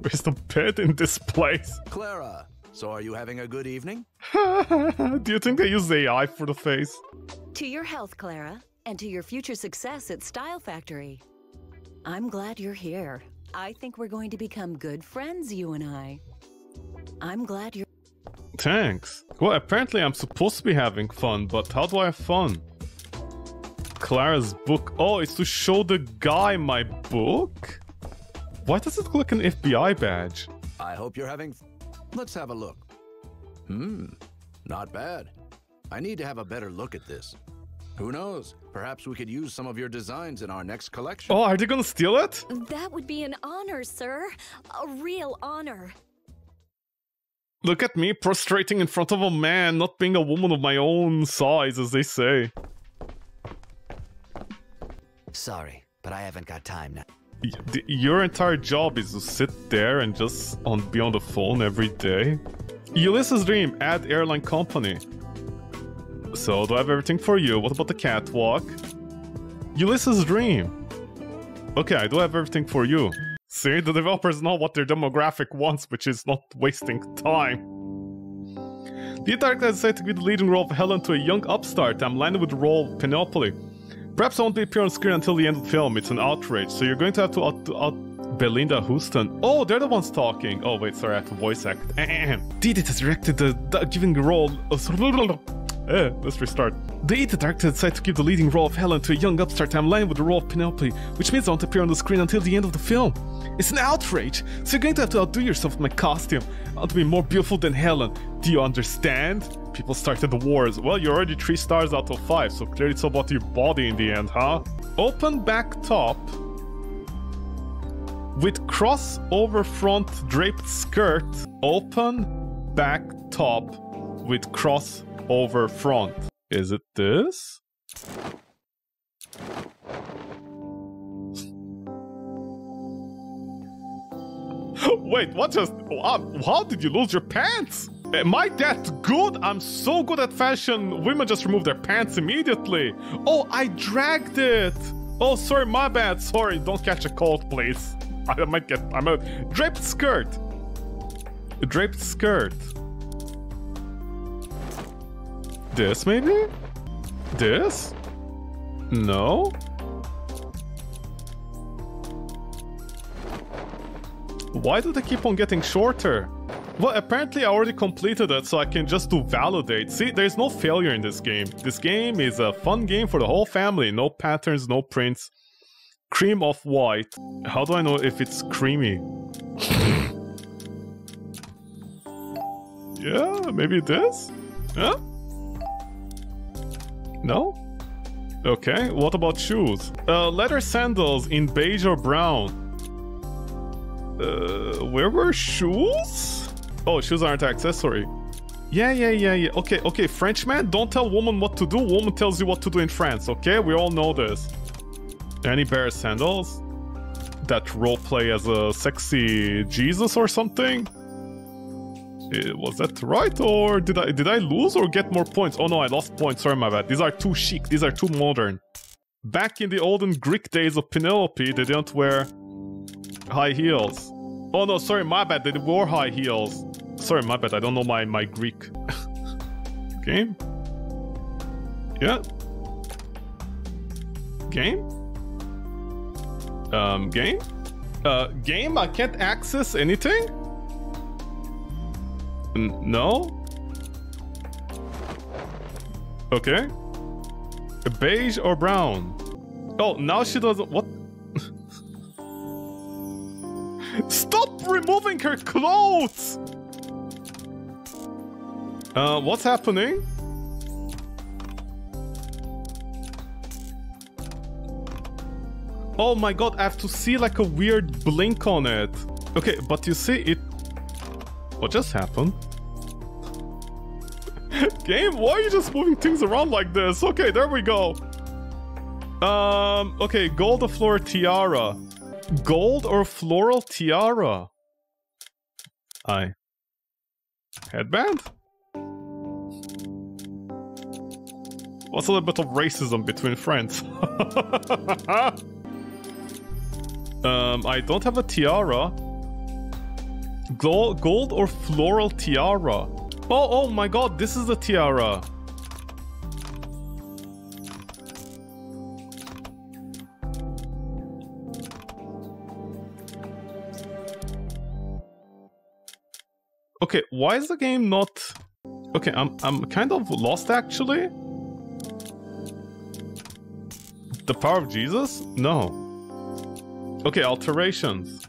Where's the bed in this place? Clara, so are you having a good evening? Do you think they use AI for the face? To your health, Clara, and to your future success at Style Factory. I'm glad you're here. I think we're going to become good friends, you and I. I'm glad you're... Thanks. Well, apparently I'm supposed to be having fun, but how do I have fun? Clara's book. Oh, it's to show the guy my book? Why does it look like an FBI badge? I hope you're having... Let's have a look. Not bad. I need to have a better look at this. Who knows? Perhaps we could use some of your designs in our next collection. Oh, are they gonna steal it? That would be an honor, sir. A real honor. Look at me prostrating in front of a man, not being a woman of my own size, as they say. Sorry, but I haven't got time now. Your entire job is to sit there and just be on the phone every day. Ulysses Dream, add airline company. So, do I have everything for you? What about the catwalk? Ulysses Dream. Okay, I do have everything for you. See, the developers know what their demographic wants, which is not wasting time. The director has decided to give the leading role of Helen to a young upstart. I'm landed with the role of Penelope. Perhaps I won't appear on screen until the end of the film. It's an outrage, so you're going to have to Belinda Houston. Oh, they're the ones talking. Oh, wait, sorry, I have to voice act. Did it has directed the giving role of... let's restart. The director decided to give the leading role of Helen to a young upstart. I'm lying with the role of Penelope, which means I won't appear on the screen until the end of the film. It's an outrage, so you're going to have to outdo yourself with my costume. I want to be more beautiful than Helen. Do you understand? People started the wars. Well, you're already 3 stars out of 5, so clearly it's all about your body in the end, huh? Open back top with cross over front draped skirt. Open back top with cross over front. Is it this? Wait, what just... How did you lose your pants? Mike, that's good! I'm so good at fashion. Women just remove their pants immediately. Oh, I dragged it! Oh, sorry, my bad. Sorry, don't catch a cold, please. I might get... I'm a... Draped skirt! A draped skirt. This, maybe? This? No? Why do they keep on getting shorter? Well, apparently I already completed it, so I can just do validate. See, there's no failure in this game. This game is a fun game for the whole family. No patterns, no prints. Cream of white. How do I know if it's creamy? Yeah, maybe this? Huh? No? Okay, what about shoes? Leather sandals in beige or brown. Where were shoes? Oh, shoes aren't an accessory. Yeah. Okay, Frenchman, don't tell woman what to do. Woman tells you what to do in France, okay? We all know this. Any pair of sandals? That roleplay as a sexy Jesus or something? Was that right, or did I lose or get more points? Oh no, I lost points, sorry, my bad. These are too chic, these are too modern. Back in the olden Greek days of Penelope, they didn't wear high heels. Oh no, sorry, my bad, they wore high heels. Sorry, my bad, I don't know my Greek. Game? Yeah. Game? Game? Game? I can't access anything? No? Okay. Beige or brown? Oh, now she doesn't... What? Stop removing her clothes! What's happening? Oh my god, I have to see like a weird blink on it. Okay, but you see it... What just happened? Game, why are you just moving things around like this? Okay, there we go. Okay, gold or floral tiara. Gold or floral tiara? Aye. Headband? What's a little bit of racism between friends? I don't have a tiara. Gold or floral tiara? Oh my god, this is the tiara. Okay, why is the game not... Okay, I'm kind of lost, actually. The power of Jesus? No. Okay, alterations.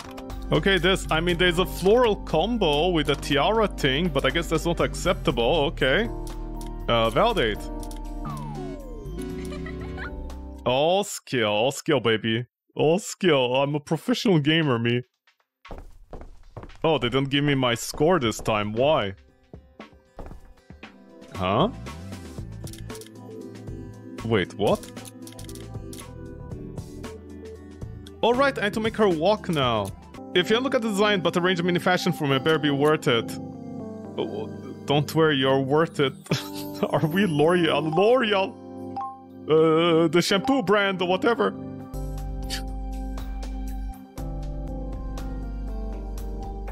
Okay, this, I mean, there's a floral combo with a tiara thing, but I guess that's not acceptable, okay. Validate. All skill, baby. All skill, I'm a professional gamer, me. Oh, they didn't give me my score this time, why? Huh? Wait, what? Alright, I need to make her walk now. If you look at the design, but arrange them in fashion for me, it better be worth it. Oh, don't worry, you're worth it. Are we L'Oreal? L'Oreal! The shampoo brand or whatever.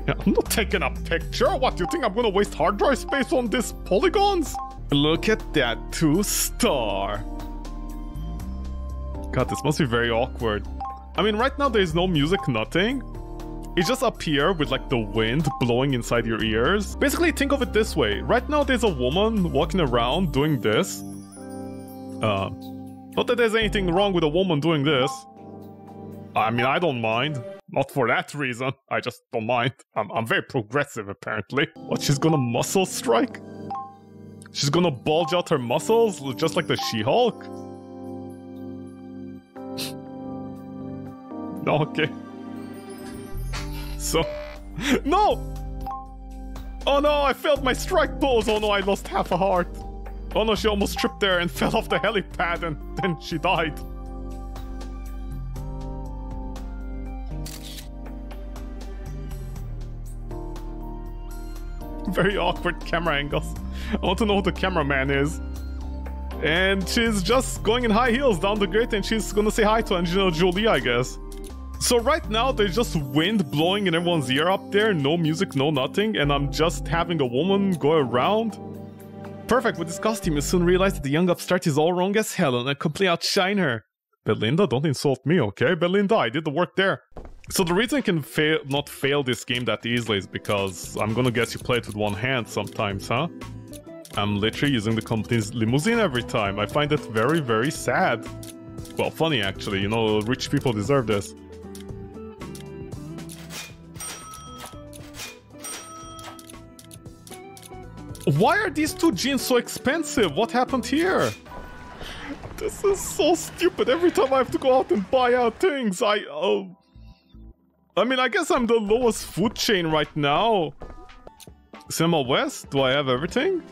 Yeah, I'm not taking a picture. What, you think I'm gonna waste hard drive space on these polygons? Look at that two-star. God, this must be very awkward. I mean, right now there's no music, nothing. It's just up here with like the wind blowing inside your ears. Basically, think of it this way. Right now, there's a woman walking around doing this. Not that there's anything wrong with a woman doing this. I mean, I don't mind. Not for that reason. I just don't mind. I'm very progressive, apparently. What, she's gonna muscle strike? She's gonna bulge out her muscles just like the She-Hulk? Okay. So, no! Oh no, I failed my strike pose! Oh no, I lost half a heart. Oh no, she almost tripped there and fell off the helipad and then she died. very awkward camera angles. I want to know who the cameraman is. And she's just going in high heels down the grate, and she's gonna say hi to Angelina Jolie, I guess. So right now there's just wind blowing in everyone's ear up there, no music, no nothing, and I'm just having a woman go around. Perfect with this costume, you soon realize that the young upstart is all wrong as hell and I completely outshine her. Belinda, don't insult me, okay? Belinda, I did the work there. So the reason I can not fail this game that easily is because I'm gonna guess you play it with one hand sometimes, huh? I'm literally using the company's limousine every time. I find that very, very sad. Well, funny actually, you know, rich people deserve this. Why are these two jeans so expensive? What happened here? This is so stupid. Every time I have to go out and buy out things, I mean, I guess I'm the lowest food chain right now. Cinema West? Do I have everything?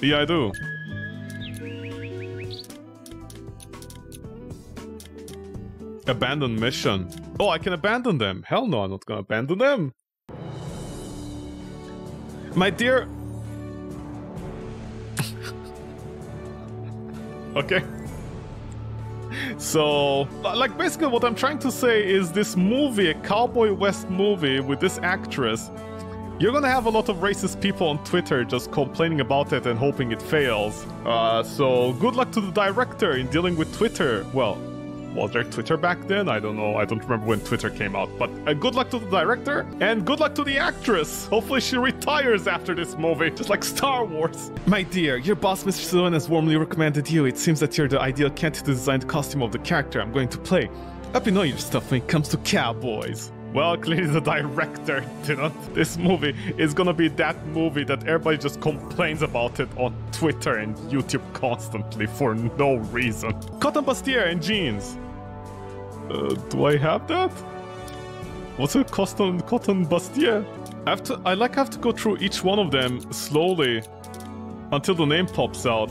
Yeah, I do. Abandoned mission. Oh, I can abandon them. Hell no, I'm not gonna abandon them. My dear... Okay. So, like, basically what I'm trying to say is this movie, a Cowboy West movie with this actress, you're gonna have a lot of racist people on Twitter just complaining about it and hoping it fails. So good luck to the director in dealing with Twitter. Well, was there Twitter back then? I don't know. I don't remember when Twitter came out. But good luck to the director and good luck to the actress. Hopefully she retires after this movie, just like Star Wars. My dear, your boss, Mr. Sullivan, has warmly recommended you. It seems that you're the ideal candidate to design the costume of the character I'm going to play. Up you know your stuff when it comes to cowboys. Well, clearly the director didn't. This movie is gonna be that movie that everybody just complains about it on Twitter and YouTube constantly for no reason. Cotton bustier and jeans. Do I have that? What's a cotton bustier? I have to go through each one of them slowly until the name pops out.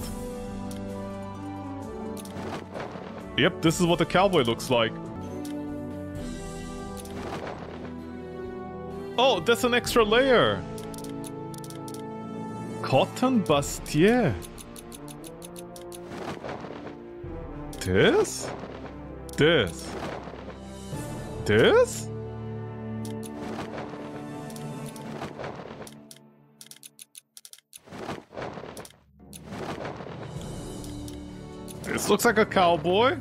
Yep, this is what a cowboy looks like. Oh, that's an extra layer. Cotton bustier. This? This? This? This looks like a cowboy.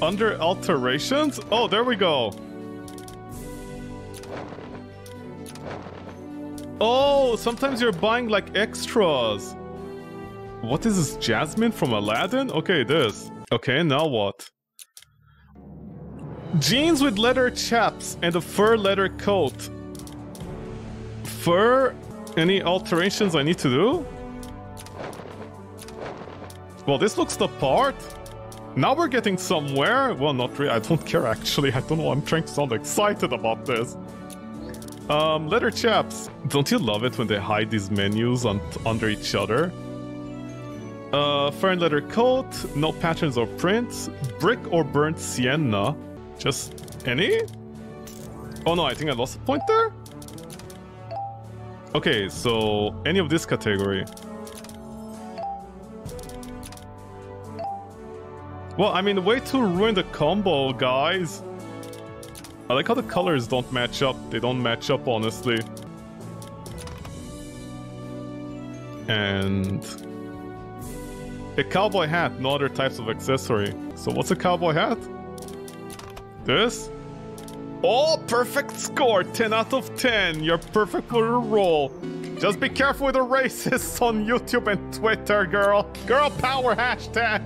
Under alterations? Oh, there we go. Oh, sometimes you're buying like extras. What is this, Jasmine from Aladdin? Okay, this. Okay, now what? Jeans with leather chaps and a fur leather coat. Fur? Any alterations I need to do? Well, this looks the part. Now we're getting somewhere. Well, not really. I don't care, actually. I don't know. I'm trying to sound excited about this. Leather chaps. Don't you love it when they hide these menus under each other? Fur and leather coat. No patterns or prints. Brick or burnt sienna. Just any? Oh no, I think I lost a point there? Okay, so any of this category. Well, I mean, way to ruin the combo, guys. I like how the colors don't match up. They don't match up, honestly. And... a cowboy hat, no other types of accessory. So what's a cowboy hat? This? Oh, perfect score! 10 out of 10! You're perfect for your role. Just be careful with the racists on YouTube and Twitter, girl! Girl power hashtag!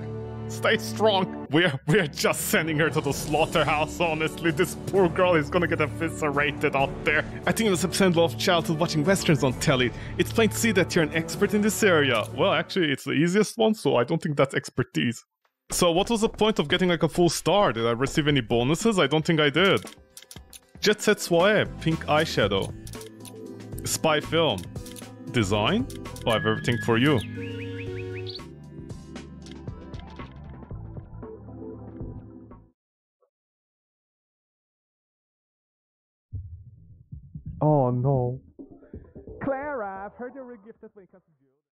Stay strong. We're just sending her to the slaughterhouse, honestly. This poor girl is gonna get eviscerated out there. I think it was absent of childhood watching westerns on telly. It's plain to see that you're an expert in this area. Well, actually, it's the easiest one, so I don't think that's expertise. So what was the point of getting like a full star? Did I receive any bonuses? I don't think I did. Jet Set Soiree, pink eyeshadow. Spy film. Design? Oh, I have everything for you. Oh no. Clara, I've heard you're really gifted when it comes to